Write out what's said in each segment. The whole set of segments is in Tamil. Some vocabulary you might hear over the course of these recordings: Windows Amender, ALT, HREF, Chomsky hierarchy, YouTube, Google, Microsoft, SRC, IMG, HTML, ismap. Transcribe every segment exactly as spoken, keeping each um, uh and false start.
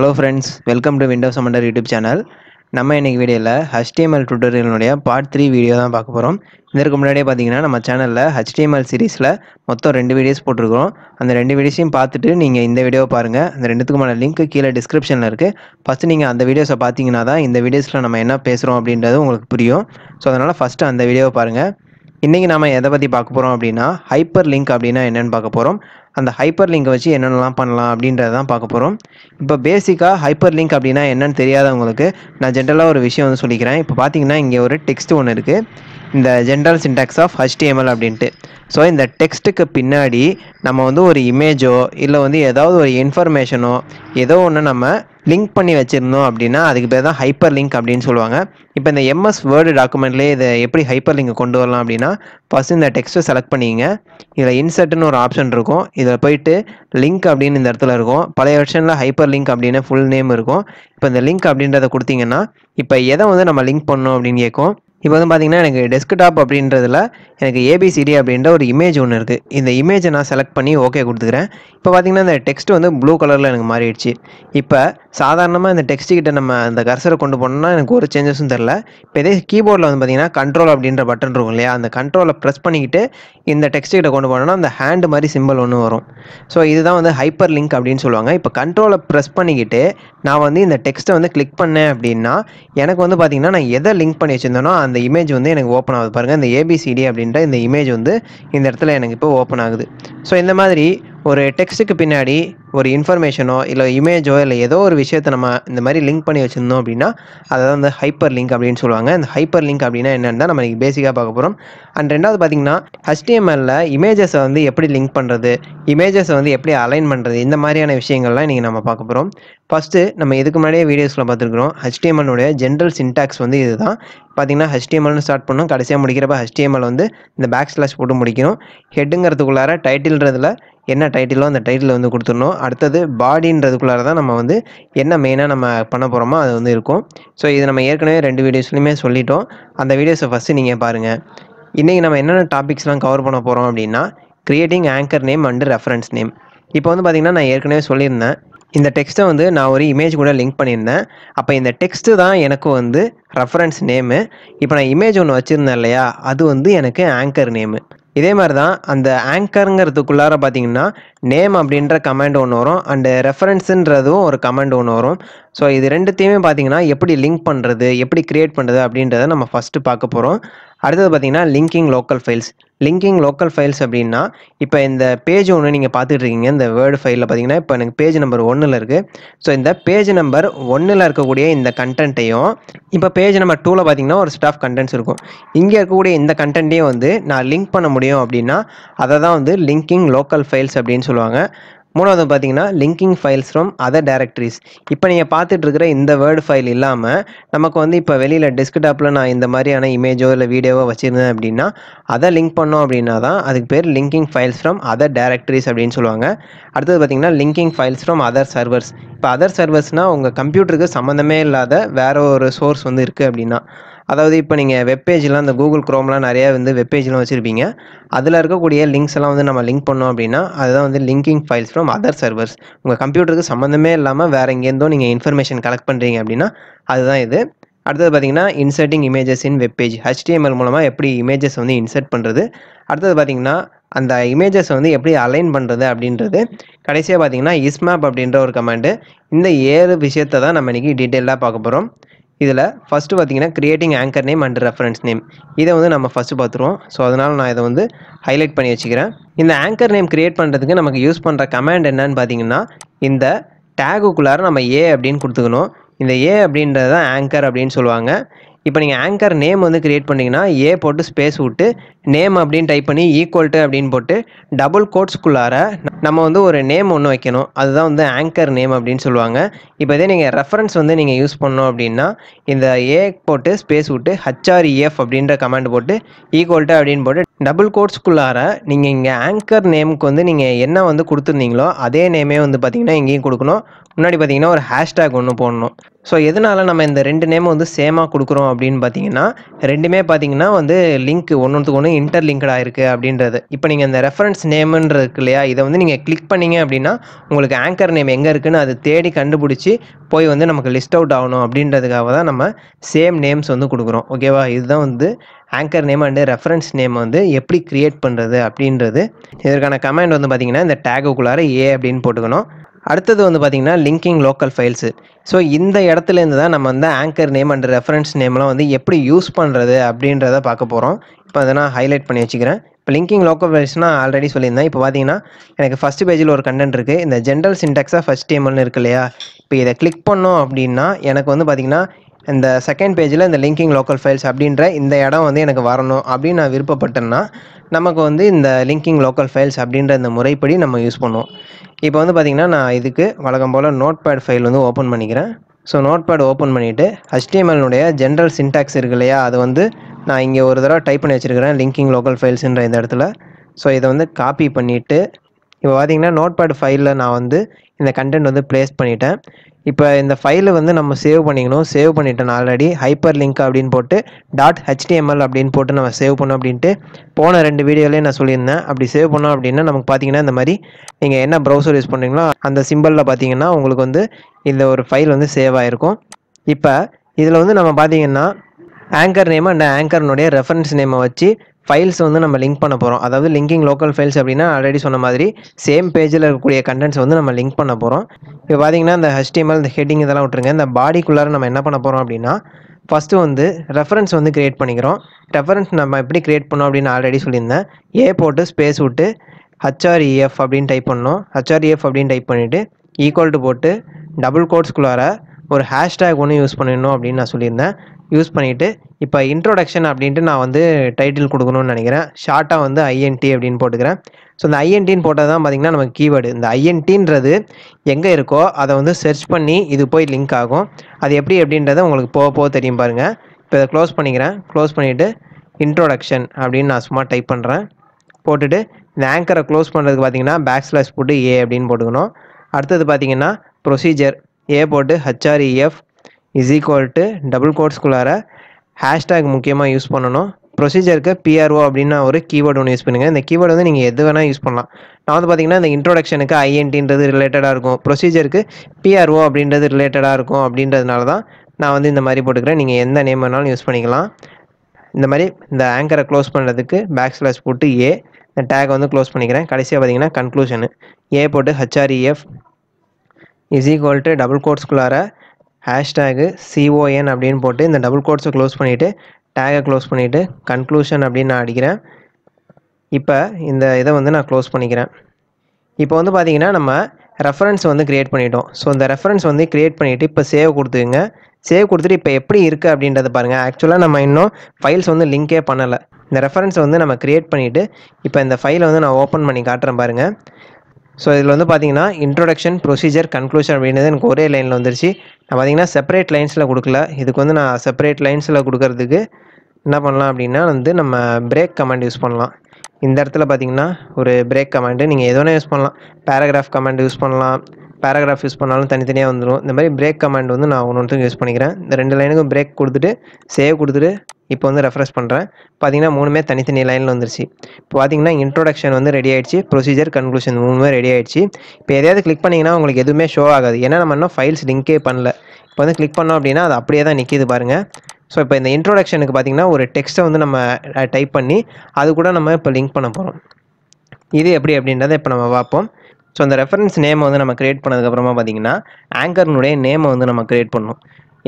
Hello friends, welcome to Windows Amender YouTube channel. நம்ம இன்னைக்கு வீடியோல H T M L tutorial உடைய part three வீடியோ தான் பார்க்க போறோம். இதற்கு முன்னாடியே பாத்தீங்கன்னா நம்ம சேனல்ல H T M L சீரிஸ்ல மொத்தம் ரெண்டு வீடியோஸ் போட்டுருக்கோம். அந்த ரெண்டு வீடியோஸையும் பார்த்துட்டு நீங்க இந்த வீடியோவை பாருங்க. அந்த ரெண்டுத்துக்குமான லிங்க் கீழே டிஸ்கிரிப்ஷன்ல இருக்கு. ஃபர்ஸ்ட் நீங்க அந்த வீடியோஸை பாத்தீங்கன்னா தான் இந்த வீடியோஸ்ல நம்ம என்ன பேசுறோம் அப்படின்றது உங்களுக்கு புரியும். சோ அதனால ஃபர்ஸ்ட் அந்த வீடியோவை பாருங்க. இன்னைக்கு நாம எதை பத்தி பார்க்க போறோம் அப்படினா ஹைப்பர் லிங்க் அப்படினா என்னன்னு பார்க்க போறோம். அந்த ஹைப்பர் லிங்க் வச்சு என்னென்னலாம் பண்ணலாம் அப்படின்றத தான் பார்க்க போறோம். இப்போ பேசிக்கா ஹைப்பர் லிங்க் அப்படினா என்னன்னு தெரியாதவங்களுக்கு நான் ஜெனரலா ஒரு விஷயம் வந்து சொல்லிக்கிறேன். இப்போ பாத்தீங்கன்னா இங்க ஒரு டெக்ஸ்ட் ஒன்னு இருக்கு. இந்த general syntax of H T M L அப்படினு. சோ இந்த டெக்ஸ்ட்டுக்கு பின்னாடி நம்ம வந்து ஒரு இமேஜோ இல்ல வந்து ஏதாவது ஒரு இன்ஃபர்மேஷனோ ஏதோ ஒன்னு நம்ம லிங்க் பண்ணி வச்சிருந்தோம் அப்படின்னா அதுக்கு பேர் தான் ஹைப்பர் லிங்க் அப்படின்னு சொல்லுவாங்க. இப்போ இந்த எம்எஸ் வேர்டு டாக்குமெண்ட்லேயே இதை எப்படி ஹைப்பர் லிங்கை கொண்டு வரலாம் அப்படின்னா ஃபஸ்ட்டு இந்த டெக்ஸ்ட்டை செலக்ட் பண்ணிங்க. இதில் இன்சர்ட்னு ஒரு ஆப்ஷன் இருக்கும். இதில் போயிட்டு லிங்க் அப்படின்னு இந்த இடத்துல இருக்கும். பழைய வெர்ஷனில் ஹைப்பர் லிங்க் அப்படின்னு ஃபுல் நேம் இருக்கும். இப்போ இந்த லிங்க் அப்படின்றத கொடுத்தீங்கன்னா இப்போ எதை வந்து நம்ம லிங்க் பண்ணணும் அப்படின்னு கேட்கும். இப்போ வந்து பார்த்தீங்கன்னா எனக்கு டெஸ்க்டாப் அப்படின்றதுல எனக்கு ஏபிசிடி அப்படின்ற ஒரு இமேஜ் ஒன்று இருக்குது. இந்த இமேஜை நான் செலக்ட் பண்ணி ஓகே கொடுத்துக்கிறேன். இப்போ பார்த்தீங்கன்னா இந்த டெக்ஸ்ட் வந்து ப்ளூ கலரில் எனக்கு மாறிடுச்சு. இப்போ சாதாரணமாக இந்த டெக்ஸ்ட்டுக்கிட்ட நம்ம அந்த கர்சரை கொண்டு போனோம்னா எனக்கு ஒரு சேஞ்சஸும் தெரில. இப்போ இதே கீபோர்டில் வந்து பார்த்தீங்கன்னா கண்ட்ரோல் அப்படின்ற பட்டன் இருக்கும் இல்லையா, அந்த கண்ட்ரோலை ப்ரெஸ் பண்ணிக்கிட்டு இந்த டெக்ஸ்ட்டுக்கிட்ட கொண்டு போனோம்னா அந்த ஹேண்டு மாதிரி சிம்பிள் ஒன்று வரும். ஸோ இதுதான் வந்து ஹைப்பர் லிங்க் அப்படின்னு சொல்லுவாங்க. இப்போ கண்ட்ரோலை ப்ரெஸ் பண்ணிக்கிட்டு நான் வந்து இந்த டெக்ஸ்ட்டை வந்து கிளிக் பண்ணேன் அப்படின்னா எனக்கு வந்து பார்த்தீங்கன்னா நான் எதை லிங்க் பண்ணி வச்சுருந்தேனோ அந்த இமேஜ் வந்து எனக்கு ஓப்பன் ஆகுது. பாருங்கள் இந்த ஏபிசிடி அப்படின்ற இந்த இமேஜ் வந்து இந்த இடத்துல எனக்கு இப்போ ஓப்பன் ஆகுது. ஸோ இந்த மாதிரி ஒரு டெக்ஸ்ட்டுக்கு பின்னாடி ஒரு இன்ஃபர்மேஷனோ இல்லை இமேஜோ இல்லை ஏதோ ஒரு விஷயத்தை நம்ம இந்த மாதிரி லிங்க் பண்ணி வச்சுருந்தோம் அப்படின்னா அதை தான் வந்து ஹைப்பர் லிங்க் அப்படின்னு சொல்லுவாங்க. இந்த ஹைப்பர் லிங்க் அப்படின்னா என்னென்னு தான் நம்ம இன்றைக்கி பேசிக்காக பார்க்க போகிறோம். அண்ட் ரெண்டாவது பார்த்திங்கன்னா H T M L-ல இமேஜஸை வந்து எப்படி லிங்க் பண்ணுறது, இமேஜஸை வந்து எப்படி அலைன் பண்ணுறது, இந்த மாதிரியான விஷயங்கள்லாம் இன்றைக்கி நம்ம பார்க்க போகிறோம். ஃபஸ்ட்டு நம்ம இதுக்கு முன்னாடியே வீடியோஸில் பார்த்துருக்குறோம் H T M L-உடைய ஜென்ரல் சின்டாக்ஸ் வந்து இது தான். பார்த்திங்கன்னா H T M L-னு ஸ்டார்ட் பண்ணணும். கடைசியாக முடிக்கிறப்ப H T M L வந்து இந்த பேக் ஸ்லாஷ் போட்டு முடிக்கணும். ஹெட்டுங்கிறதுக்குள்ளார டைட்டில்ன்றதில் என்ன டைட்டிலோ அந்த டைட்டில் வந்து கொடுத்துடணும். அடுத்தது பாடின்றதுக்குள்ளார தான் நம்ம வந்து என்ன மெயினாக நம்ம பண்ண போகிறோமோ அது வந்து இருக்கும். ஸோ இது நம்ம ஏற்கனவே ரெண்டு வீடியோஸ்லையுமே சொல்லிட்டோம். அந்த வீடியோஸை ஃபஸ்ட்டு நீங்கள் பாருங்கள். இன்றைக்கி நம்ம என்னென்ன டாபிக்ஸ்லாம் கவர் பண்ண போகிறோம் அப்படின்னா creating anchor name and reference name. இப்போ வந்து பார்த்திங்கன்னா நான் ஏற்கனவே சொல்லியிருந்தேன் இந்த டெக்ஸ்ட்டை வந்து நான் ஒரு இமேஜ் கூட லிங்க் பண்ணியிருந்தேன். அப்போ இந்த டெக்ஸ்ட்டு தான் எனக்கு வந்து ரெஃபரன்ஸ் நேமு. இப்போ நான் இமேஜ் ஒன்று வச்சுருந்தேன் இல்லையா, அது வந்து எனக்கு ஆங்கர் நேமு. இதே மாதிரி தான் அந்த ஆங்கருங்கிறதுக்குள்ளார பார்த்தீங்கன்னா நேம் அப்படின்ற கமெண்ட் ஒன்று வரும். அண்டு ரெஃபரன்ஸுன்றதும் ஒரு கமெண்ட் ஒன்று வரும். ஸோ இது ரெண்டுத்தையுமே பார்த்தீங்கன்னா எப்படி லிங்க் பண்ணுறது, எப்படி க்ரியேட் பண்ணுறது அப்படின்றத நம்ம ஃபஸ்ட்டு பார்க்க போகிறோம். அடுத்தது பார்த்தீங்கன்னா linking local files. Linking local files அப்படின்னா இப்போ இந்த பேஜ் ஒன்று நீங்கள் பார்த்துட்டு இருக்கீங்க. இந்த வேர்டு ஃபைலில் பார்த்தீங்கன்னா இப்போ எனக்கு பேஜ் நம்பர் ஒன்றில் இருக்குது. ஸோ இந்த பேஜ் நம்பர் ஒன்றில் இருக்கக்கூடிய இந்த கண்டென்ட்டையும் இப்போ பேஜ் நம்பர் டூவில் பார்த்தீங்கன்னா ஒரு ஸ்டாஃப் கண்டென்ட்ஸ் இருக்கும். இங்கே இருக்கக்கூடிய இந்த கண்டென்ட்டையும் வந்து நான் லிங்க் பண்ண முடியும் அப்படின்னா அதை தான் வந்து லிங்கிங் லோக்கல் ஃபைல்ஸ் அப்படின்னு சொல்லுவாங்க. மூணாவது பார்த்தீங்கன்னா linking files from other directories. இப்போ நீங்கள் பார்த்துட்டு இருக்கிற இந்த வேர்டு ஃபைல் இல்லாமல் நமக்கு வந்து இப்போ வெளியில் டெஸ்க்டாப்பில் நான் இந்த மாதிரியான இமேஜோ இல்லை வீடியோவோ வச்சுருந்தேன் அப்படின்னா அதை லிங்க் பண்ணோம் அப்படின்னா தான் அதுக்கு பேர் linking files from other directories அப்படின்னு சொல்லுவாங்க. அடுத்தது பார்த்திங்கன்னா linking files from other servers. இப்போ அதர் சர்வர்ஸ்னால் உங்கள் கம்ப்யூட்டருக்கு சம்மந்தமே இல்லாத வேறு ஒரு சோர்ஸ் வந்து இருக்குது அப்படின்னா, அதாவது இப்போ நீங்கள் வெப்பேஜெலாம் இந்த கூகுள் குரோம்லாம் நிறையா வந்து வெப்பேஜ்லாம் வச்சுருப்பீங்க. அதில் இருக்கக்கூடிய லிங்க்ஸ் எல்லாம் வந்து நம்ம லிங்க் பண்ணோம் அப்படின்னா அதுதான் வந்து linking files from other servers. உங்கள் கம்ப்யூட்டருக்கு சம்மந்தமே இல்லாமல் வேறு எங்கேருந்தோ நீங்கள் இன்ஃபர்மேஷன் கலெக்ட் பண்ணுறீங்க அப்படின்னா அதுதான் இது. அடுத்தது பார்த்திங்கன்னா inserting images in webpage. H T M L மூலமாக எப்படி இமேஜஸ் வந்து இன்சர்ட் பண்ணுறது. அடுத்தது பார்த்திங்கன்னா அந்த இமேஜஸை வந்து எப்படி அலைன் பண்ணுறது அப்படின்றது. கடைசியாக பார்த்திங்கன்னா இஸ்மேப் அப்படின்ற ஒரு கமாண்டு. இந்த ஏழு விஷயத்தை தான் நம்ம இன்றைக்கி டீட்டெயிலாக பார்க்க போகிறோம். இதில் ஃபஸ்ட்டு பார்த்தீங்கன்னா creating anchor name and reference name, இதை வந்து நம்ம ஃபஸ்ட்டு பார்த்துருவோம். ஸோ அதனால் நான் இதை வந்து ஹைலைட் பண்ணி வச்சுக்கிறேன். இந்த ஆங்கர் நேம் க்ரியேட் பண்ணுறதுக்கு நமக்கு யூஸ் பண்ணுற கமாண்ட் என்னன்னு பார்த்தீங்கன்னா இந்த டேகுக்குள்ளார நம்ம ஏ அப்படின்னு கொடுத்துக்கணும். இந்த ஏ அப்படின்றது தான் ஆங்கர் அப்படின்னு சொல்லுவாங்க. இப்போ நீங்கள் ஆங்கர் நேம் வந்து க்ரியேட் பண்ணிங்கன்னா ஏ போட்டு ஸ்பேஸ் விட்டு நேம் அப்படின்னு டைப் பண்ணி ஈக்குவல் டு அப்படின்னு போட்டு டபுள் கோட்ஸ்க்குள்ளார நம்ம வந்து ஒரு நேம் ஒன்று வைக்கணும். அதுதான் வந்து ஆங்கர் நேம் அப்படின்னு சொல்லுவாங்க. இப்போ இதே நீங்கள் ரெஃபரன்ஸ் வந்து நீங்கள் யூஸ் பண்ணோம் அப்படின்னா இந்த ஏ போட்டு ஸ்பேஸ் விட்டு ஹச்ஆர்இஎஃப் அப்படின்ற கமாண்ட் போட்டு ஈக்குவல் டு அப்படின்னு போட்டு டபுள் கோட்ஸ்க்குள்ளார நீங்கள் இங்கே ஆங்கர் நேமுக்கு வந்து நீங்கள் என்ன வந்து கொடுத்துருந்தீங்களோ அதே நேமே வந்து பார்த்திங்கன்னா இங்கேயும் கொடுக்கணும். முன்னாடி பார்த்திங்கன்னா ஒரு ஹேஷ்டேக் ஒன்று போடணும். ஸோ எதனால் நம்ம இந்த ரெண்டு நேம் வந்து சேமாக கொடுக்குறோம் அப்படின்னு பார்த்திங்கன்னா ரெண்டுமே பார்த்திங்கன்னா வந்து லிங்க் ஒன்றுத்துக்கு ஒன்று interlinked ஆயிருக்கு அப்படின்றது. இப்போ நீங்க இந்த ரெஃபரன்ஸ் நேம்ன்ற இருக்கு இல்லையா, இத வந்து நீங்க கிளிக் பண்ணீங்க அப்படினா உங்களுக்கு ஆங்கர் நேம் எங்க இருக்குன்னு அது தேடி கண்டுபிடிச்சி போய் வந்து நமக்கு லிஸ்ட் அவுட் ஆகணும் அப்படின்றதுக்காக தான் நம்ம சேம் நேம்ஸ் வந்து கொடுக்குறோம். ஓகேவா, இதுதான் வந்து anchor name and reference name வந்து எப்படி கிரியேட் பண்ணுறது அப்படின்றது. இதற்கான கமாண்ட் வந்து பார்த்தீங்கன்னா இந்த டேகுக்குள்ளார ஏ அப்படின்னு போட்டுக்கணும். அடுத்தது வந்து பார்த்தீங்கன்னா லிங்கிங் லோக்கல் ஃபைல்ஸு. ஸோ இந்த இடத்துலேருந்து தான் நம்ம வந்து ஆங்கர் நேம் அண்ட் ரெஃபரன்ஸ் நேம்லாம் வந்து எப்படி யூஸ் பண்ணுறது அப்படின்றத பார்க்க போகிறோம். இப்போ அதை நான் ஹைலைட் பண்ணி வச்சுக்கிறேன். இப்போ லிங்கிங் லோக்கல் ஃபைல்ஸ்னால் ஆல்ரெடி சொல்லியிருந்தேன். இப்போ பார்த்தீங்கன்னா எனக்கு ஃபஸ்ட்டு பேஜில் ஒரு கண்டென்ட் இருக்குது, இந்த ஜென்ரல் சின்டாக்ஸாக ஃபஸ்ட் டைம்னு இருக்கு இல்லையா, இப்போ இதை கிளிக் பண்ணோம் அப்படின்னா எனக்கு வந்து பார்த்தீங்கன்னா இந்த செகண்ட் பேஜில் இந்த லிங்கிங் லோக்கல் ஃபைல்ஸ் அப்படின்ற இந்த இடம் வந்து எனக்கு வரணும் அப்படின்னு நான் விருப்பப்பட்டேன்னா நமக்கு வந்து இந்த லிங்கிங் லோக்கல் ஃபைல்ஸ் அப்படின்ற இந்த முறைப்படி நம்ம யூஸ் பண்ணுவோம். இப்போ வந்து பார்த்திங்கன்னா நான் இதுக்கு வழக்கம் போல் நோட் பேட் ஃபைல் வந்து ஓப்பன் பண்ணிக்கிறேன். ஸோ நோட் பேட் ஓப்பன் பண்ணிவிட்டு ஹெச்டிஎம்எல்னுடைய ஜென்ரல் சின்டாக்ஸ் இருக்கு இல்லையா, அது வந்து நான் இங்கே ஒரு தடவை டைப் பண்ணி வச்சுருக்கிறேன் லிங்கிங் லோக்கல் ஃபைல்ஸுன்ற இந்த இடத்துல. ஸோ இதை வந்து காப்பி பண்ணிவிட்டு இப்போ பார்த்திங்கன்னா நோட் பேட் ஃபைலில் நான் வந்து இந்த கண்டென்ட் வந்து ப்ளேஸ் பண்ணிட்டேன். இப்போ இந்த ஃபைலை வந்து நம்ம சேவ் பண்ணிக்கணும். சேவ் பண்ணிட்டேன் ஆல்ரெடி, ஹைப்பர் லிங்க் அப்படின்னு போட்டு டாட் ஹெச்டிஎம்எல் அப்படின்னு போட்டு நம்ம சேவ் பண்ணோம் அப்படின்ட்டு போன ரெண்டு வீடியோலேயே நான் சொல்லியிருந்தேன். அப்படி சேவ் பண்ணோம் அப்படின்னா நமக்கு பார்த்தீங்கன்னா இந்த மாதிரி நீங்கள் என்ன ப்ரௌசர் யூஸ் பண்ணுறீங்களோ அந்த சிம்பிளில் பார்த்தீங்கன்னா உங்களுக்கு வந்து இந்த ஒரு ஃபைல் வந்து சேவ் ஆகிருக்கும். இப்போ இதில் வந்து நம்ம பார்த்தீங்கன்னா ஆங்கர் நேம் அண்ட் ஆங்கர்னுடைய ரெஃபரன்ஸ் நேமை வச்சு ஃபைல்ஸ் வந்து நம்ம லிங்க் பண்ண போகிறோம். அதாவது லிங்கிங் லோக்கல் ஃபைல்ஸ் அப்படின்னா ஆல்ரெடி சொன்ன மாதிரி சேம் பேஜில் இருக்கக்கூடிய கண்டென்ட்ஸ் வந்து நம்ம லிங்க் பண்ண போகிறோம். இப்போ பார்த்தீங்கன்னா இந்த ஹெச்டிஎம்எல் இந்த ஹெட்டிங் இதெல்லாம் விட்டுருங்க, இந்த பாடிக்குள்ளார நம்ம என்ன பண்ண போகிறோம் அப்படின்னா ஃபஸ்ட்டு வந்து ரெஃபரன்ஸ் வந்து க்ரியேட் பண்ணிக்கிறோம். ரெஃபரன்ஸ் நம்ம எப்படி க்ரியேட் பண்ணோம் அப்படின்னு ஆல்ரெடி சொல்லியிருந்தேன். ஏ போட்டு ஸ்பேஸ் விட்டு ஹச்ஆர்இஎஃப் அப்படின்னு டைப் பண்ணோம். ஹச்ஆர்இஎஃப் அப்படின்னு டைப் பண்ணிவிட்டு ஈக்குவல் டு போட்டு டபுள் கோட்ஸ்குள்ளார ஒரு ஹேஷ்டேக் ஒன்று யூஸ் பண்ணிடணும் அப்படின்னு நான் சொல்லியிருந்தேன். யூஸ் பண்ணிவிட்டு இப்போ இன்ட்ரோடக்ஷன் அப்படின்ட்டு நான் வந்து டைட்டில் கொடுக்கணும்னு நினைக்கிறேன். ஷார்ட்டாக வந்து ஐஎன்டி அப்படின்னு போட்டுக்கிறேன். ஸோ இந்த ஐஎன்டின்னு போட்டால் தான் பார்த்திங்கன்னா நமக்கு கீவேர்டு இந்த ஐஎன்டின்றது எங்கே இருக்கோ அதை வந்து சர்ச் பண்ணி இது போய் லிங்க் ஆகும். அது எப்படி அப்படின்றத உங்களுக்கு போக போக தெரியும் பாருங்கள். இப்போ இதை க்ளோஸ் பண்ணிக்கிறேன். க்ளோஸ் பண்ணிவிட்டு இன்ட்ரோடக்ஷன் அப்படின்னு நான் சும்மா டைப் பண்ணுறேன். போட்டுட்டு இந்த ஆங்கரை க்ளோஸ் பண்ணுறதுக்கு பார்த்திங்கன்னா பேக் ஸ்லாஷ் போட்டு ஏ அப்படின்னு போட்டுக்கணும். அடுத்தது பார்த்திங்கன்னா ப்ரொசீஜர் ஏ போட்டு HREF is equal to double கோட்ஸ்குள்ளார ஹேஷ்டேக் முக்கியமாக யூஸ் பண்ணணும். ப்ரொசீஜருக்கு பிஆர்ஓ அப்படின்னு ஒரு கீவேர்டு ஒன்று யூஸ் பண்ணுங்கள். இந்த கீவேர்டு வந்து நீங்கள் எது வேணால் யூஸ் பண்ணலாம். நான் வந்து பார்த்திங்கன்னா இந்த இன்ட்ரோடக்ஷனுக்கு ஐஎன்டின்றது ரிலேட்டடாக இருக்கும், ப்ரொசீஜருக்கு பிஆர்ஓ அப்படின்றது ரிலேட்டடாக இருக்கும். அப்படின்றதுனால தான் நான் வந்து இந்த மாதிரி போட்டுக்கிறேன். நீங்கள் எந்த நேம் வேணாலும் யூஸ் பண்ணிக்கலாம். இந்த மாதிரி இந்த ஆங்கரை க்ளோஸ் பண்ணுறதுக்கு பேக் ஸ்லாஷ் போட்டு ஏ, இந்த டேக் வந்து க்ளோஸ் பண்ணிக்கிறேன். கடைசியாக பார்த்திங்கன்னா கன்க்ளூஷனு ஏ போட்டு HREF is equal to double கோட்ஸ்குள்ளார ஹேஷ்டேகு சிஓஎன் அப்படின்னு போட்டு இந்த டபுள் கோட்ஸை க்ளோஸ் பண்ணிவிட்டு டேகை க்ளோஸ் பண்ணிவிட்டு கன்க்ளூஷன் அப்படின்னு நான் அடிக்கிறேன். இப்போ இந்த இதை வந்து நான் க்ளோஸ் பண்ணிக்கிறேன். இப்போ வந்து பார்த்திங்கன்னா நம்ம ரெஃபரன்ஸ் வந்து க்ரியேட் பண்ணிட்டோம். ஸோ இந்த ரெஃபரன்ஸ் வந்து க்ரியேட் பண்ணிவிட்டு இப்போ சேவ் கொடுத்துங்க. சேவ் கொடுத்துட்டு இப்போ எப்படி இருக்குது அப்படின்றத பாருங்கள். ஆக்சுவலாக நம்ம இன்னும் ஃபைல்ஸ் வந்து லிங்கே பண்ணலை. இந்த ரெஃபரன்ஸை வந்து நம்ம க்ரியேட் பண்ணிவிட்டு இப்போ இந்த ஃபைலை வந்து நான் ஓப்பன் பண்ணி காட்டுறேன் பாருங்கள். ஸோ இதில் வந்து பார்த்திங்கன்னா இன்ட்ரோடக்ஷன் ப்ரொசீஜர் கன்க்ளூஷன் அப்படின்றது எனக்கு ஒரே லைனில் வந்துருச்சு. நான் பார்த்திங்கன்னா செப்பரேட் லைன்ஸில் கொடுக்கல. இதுக்கு வந்து நான் செப்பரேட் லைன்ஸில் கொடுக்கறதுக்கு என்ன பண்ணலாம் அப்படின்னா வந்து நம்ம பிரேக் கமெண்ட் யூஸ் பண்ணலாம். இந்த இடத்துல பார்த்திங்கன்னா ஒரு பிரேக் கமெண்ட்டு நீங்கள் எதுனா யூஸ் பண்ணலாம். பேராகிராஃப் கமெண்ட் யூஸ் பண்ணலாம், பேராகிராஃப் யூஸ் பண்ணாலும் தனித்தனியாக வந்துடும். இந்த மாதிரி பிரேக் கமெண்ட் வந்து நான் ஒன்று யூஸ் பண்ணிக்கிறேன். இந்த ரெண்டு லைனுக்கும் பிரேக் கொடுத்துட்டு சேவ் கொடுத்துட்டு இப்போ வந்து ரெஃப்ரெஷ் பண்ணுறேன். பார்த்திங்கன்னா மூணுமே தனித்தனி லைனில் வந்துருச்சு. இப்போ பார்த்திங்கன்னா இன்ட்ரோடக்ஷன் வந்து ரெடி ஆகிடுச்சு, ப்ரொசீஜர் கன்க்ளூஷன் மூணுமே ரெடி ஆகிடுச்சு. இப்போ எதையாவது கிளிக் பண்ணிங்கன்னா உங்களுக்கு எதுவுமே ஷோ ஆகாது, ஏன்னா நம்ம இன்னும் ஃபைல்ஸ் லிங்கே பண்ணல. இப்போ வந்து கிளிக் பண்ணோம் அப்படின்னா அது அப்படியே தான் நிற்கிது பாருங்கள். ஸோ இப்போ இந்த இன்ட்ரோடக்ஷனுக்கு பார்த்திங்கன்னா ஒரு டெக்ஸ்ட்டை வந்து நம்ம டைப் பண்ணி அது கூட நம்ம இப்போ லிங்க் பண்ண போகிறோம். இது எப்படி அப்படின்றத இப்போ நம்ம பார்ப்போம். ஸோ அந்த ரெஃபரன்ஸ் நேமை வந்து நம்ம க்ரியேட் பண்ணதுக்கப்புறமா பார்த்திங்கன்னா ஆங்கர்னுடைய நேமை வந்து நம்ம க்ரியேட் பண்ணணும்.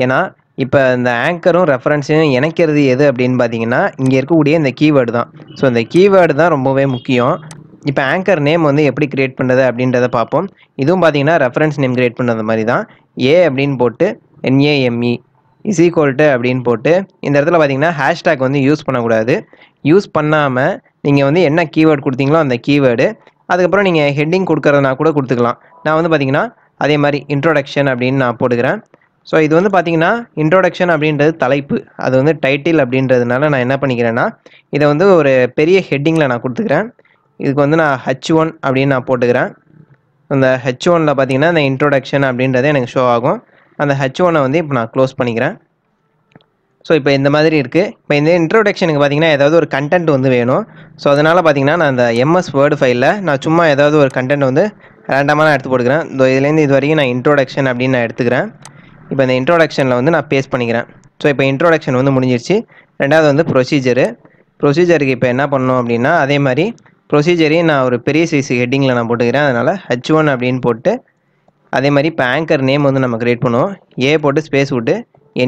ஏன்னா இப்போ இந்த ஆங்கரும் ரெஃபரன்ஸையும் இணைக்கிறது எது அப்படின்னு பார்த்திங்கன்னா இங்கே இருக்கக்கூடிய இந்த கீவேர்டு தான். ஸோ இந்த கீவேர்டு தான் ரொம்பவே முக்கியம். இப்போ ஆங்கர் நேம் வந்து எப்படி க்ரியேட் பண்ணுறது அப்படின்றத பார்ப்போம். இதுவும் பார்த்திங்கன்னா ரெஃபரன்ஸ் நேம் க்ரியேட் பண்ணுறது மாதிரி தான். ஏ அப்படின்னு போட்டு என்ஏஎம்இ இஸ் ஈக்குவல் டு அப்படின்னு போட்டு இந்த இடத்துல பார்த்திங்கன்னா ஹேஷ்டேக் வந்து யூஸ் பண்ணக்கூடாது. யூஸ் பண்ணாமல் நீங்கள் வந்து என்ன கீவேர்டு கொடுத்தீங்களோ அந்த கீவேர்டு, அதுக்கப்புறம் நீங்கள் ஹெட்டிங் கொடுக்குறதுனா கூட கொடுத்துக்கலாம். நான் வந்து பார்த்திங்கன்னா அதே மாதிரி இன்ட்ரோடக்ஷன் அப்படின்னு நான் போட்டுக்கிறேன். ஸோ இது வந்து பார்த்திங்கன்னா இன்ட்ரோடக்ஷன் அப்படின்றது தலைப்பு, அது வந்து டைட்டில் அப்படின்றதுனால நான் என்ன பண்ணிக்கிறேன்னா இதை வந்து ஒரு பெரிய ஹெட்டிங்கில் நான் கொடுத்துக்கிறேன். இதுக்கு வந்து நான் ஹெச் ஒன் அப்படின்னு நான் போட்டுக்கிறேன். அந்த ஹெச் ஒனில் பார்த்திங்கன்னா இந்த இன்ட்ரோடக்ஷன் அப்படின்றது எனக்கு ஷோ ஆகும். அந்த ஹெச் ஒனை வந்து இப்போ நான் க்ளோஸ் பண்ணிக்கிறேன். So, இப்போ இந்த மாதிரி இருக்கு. இப்போ இந்த இன்ட்ரோடக்ஷனுக்கு பாத்தீங்கன்னா ஏதாவது ஒரு கண்டென்ட் வந்து வேணும். சோ அதனால பாத்தீங்கன்னா நான் அந்த எம்எஸ் வேர்ட் ஃபைல்ல நான் சும்மா ஏதாவது ஒரு கண்டென்ட் வந்து ரேண்டமா நான் எடுத்து போடுறேன். சோ இதுல இருந்து இது வரைக்கும் நான் இன்ட்ரோடக்ஷன் அப்படின நான் எடுத்துக்கிறேன். இப்போ இந்த இன்ட்ரோடக்ஷன்ல வந்து நான் பேஸ்ட் பண்ணிக்கிறேன். சோ இப்போ இன்ட்ரோடக்ஷன் வந்து முடிஞ்சிருச்சு. இரண்டாவது வந்து ப்ரொசீஜர். ப்ரொசீஜருக்கு இப்போ என்ன பண்ணனும் அப்படினா அதே மாதிரி ப்ரொசீஜரையும் நான் ஒரு பெரிய சைஸ் ஹெட்டிங்ல நான் போட்டுக்கிறேன். அதனால H one அப்படினு போட்டு அதே மாதிரி இப்போ ஆங்கர் நேம் வந்து நம்ம கிரியேட் பண்ணுவோம். ஏ போட்டு ஸ்பேஸ் விட்டு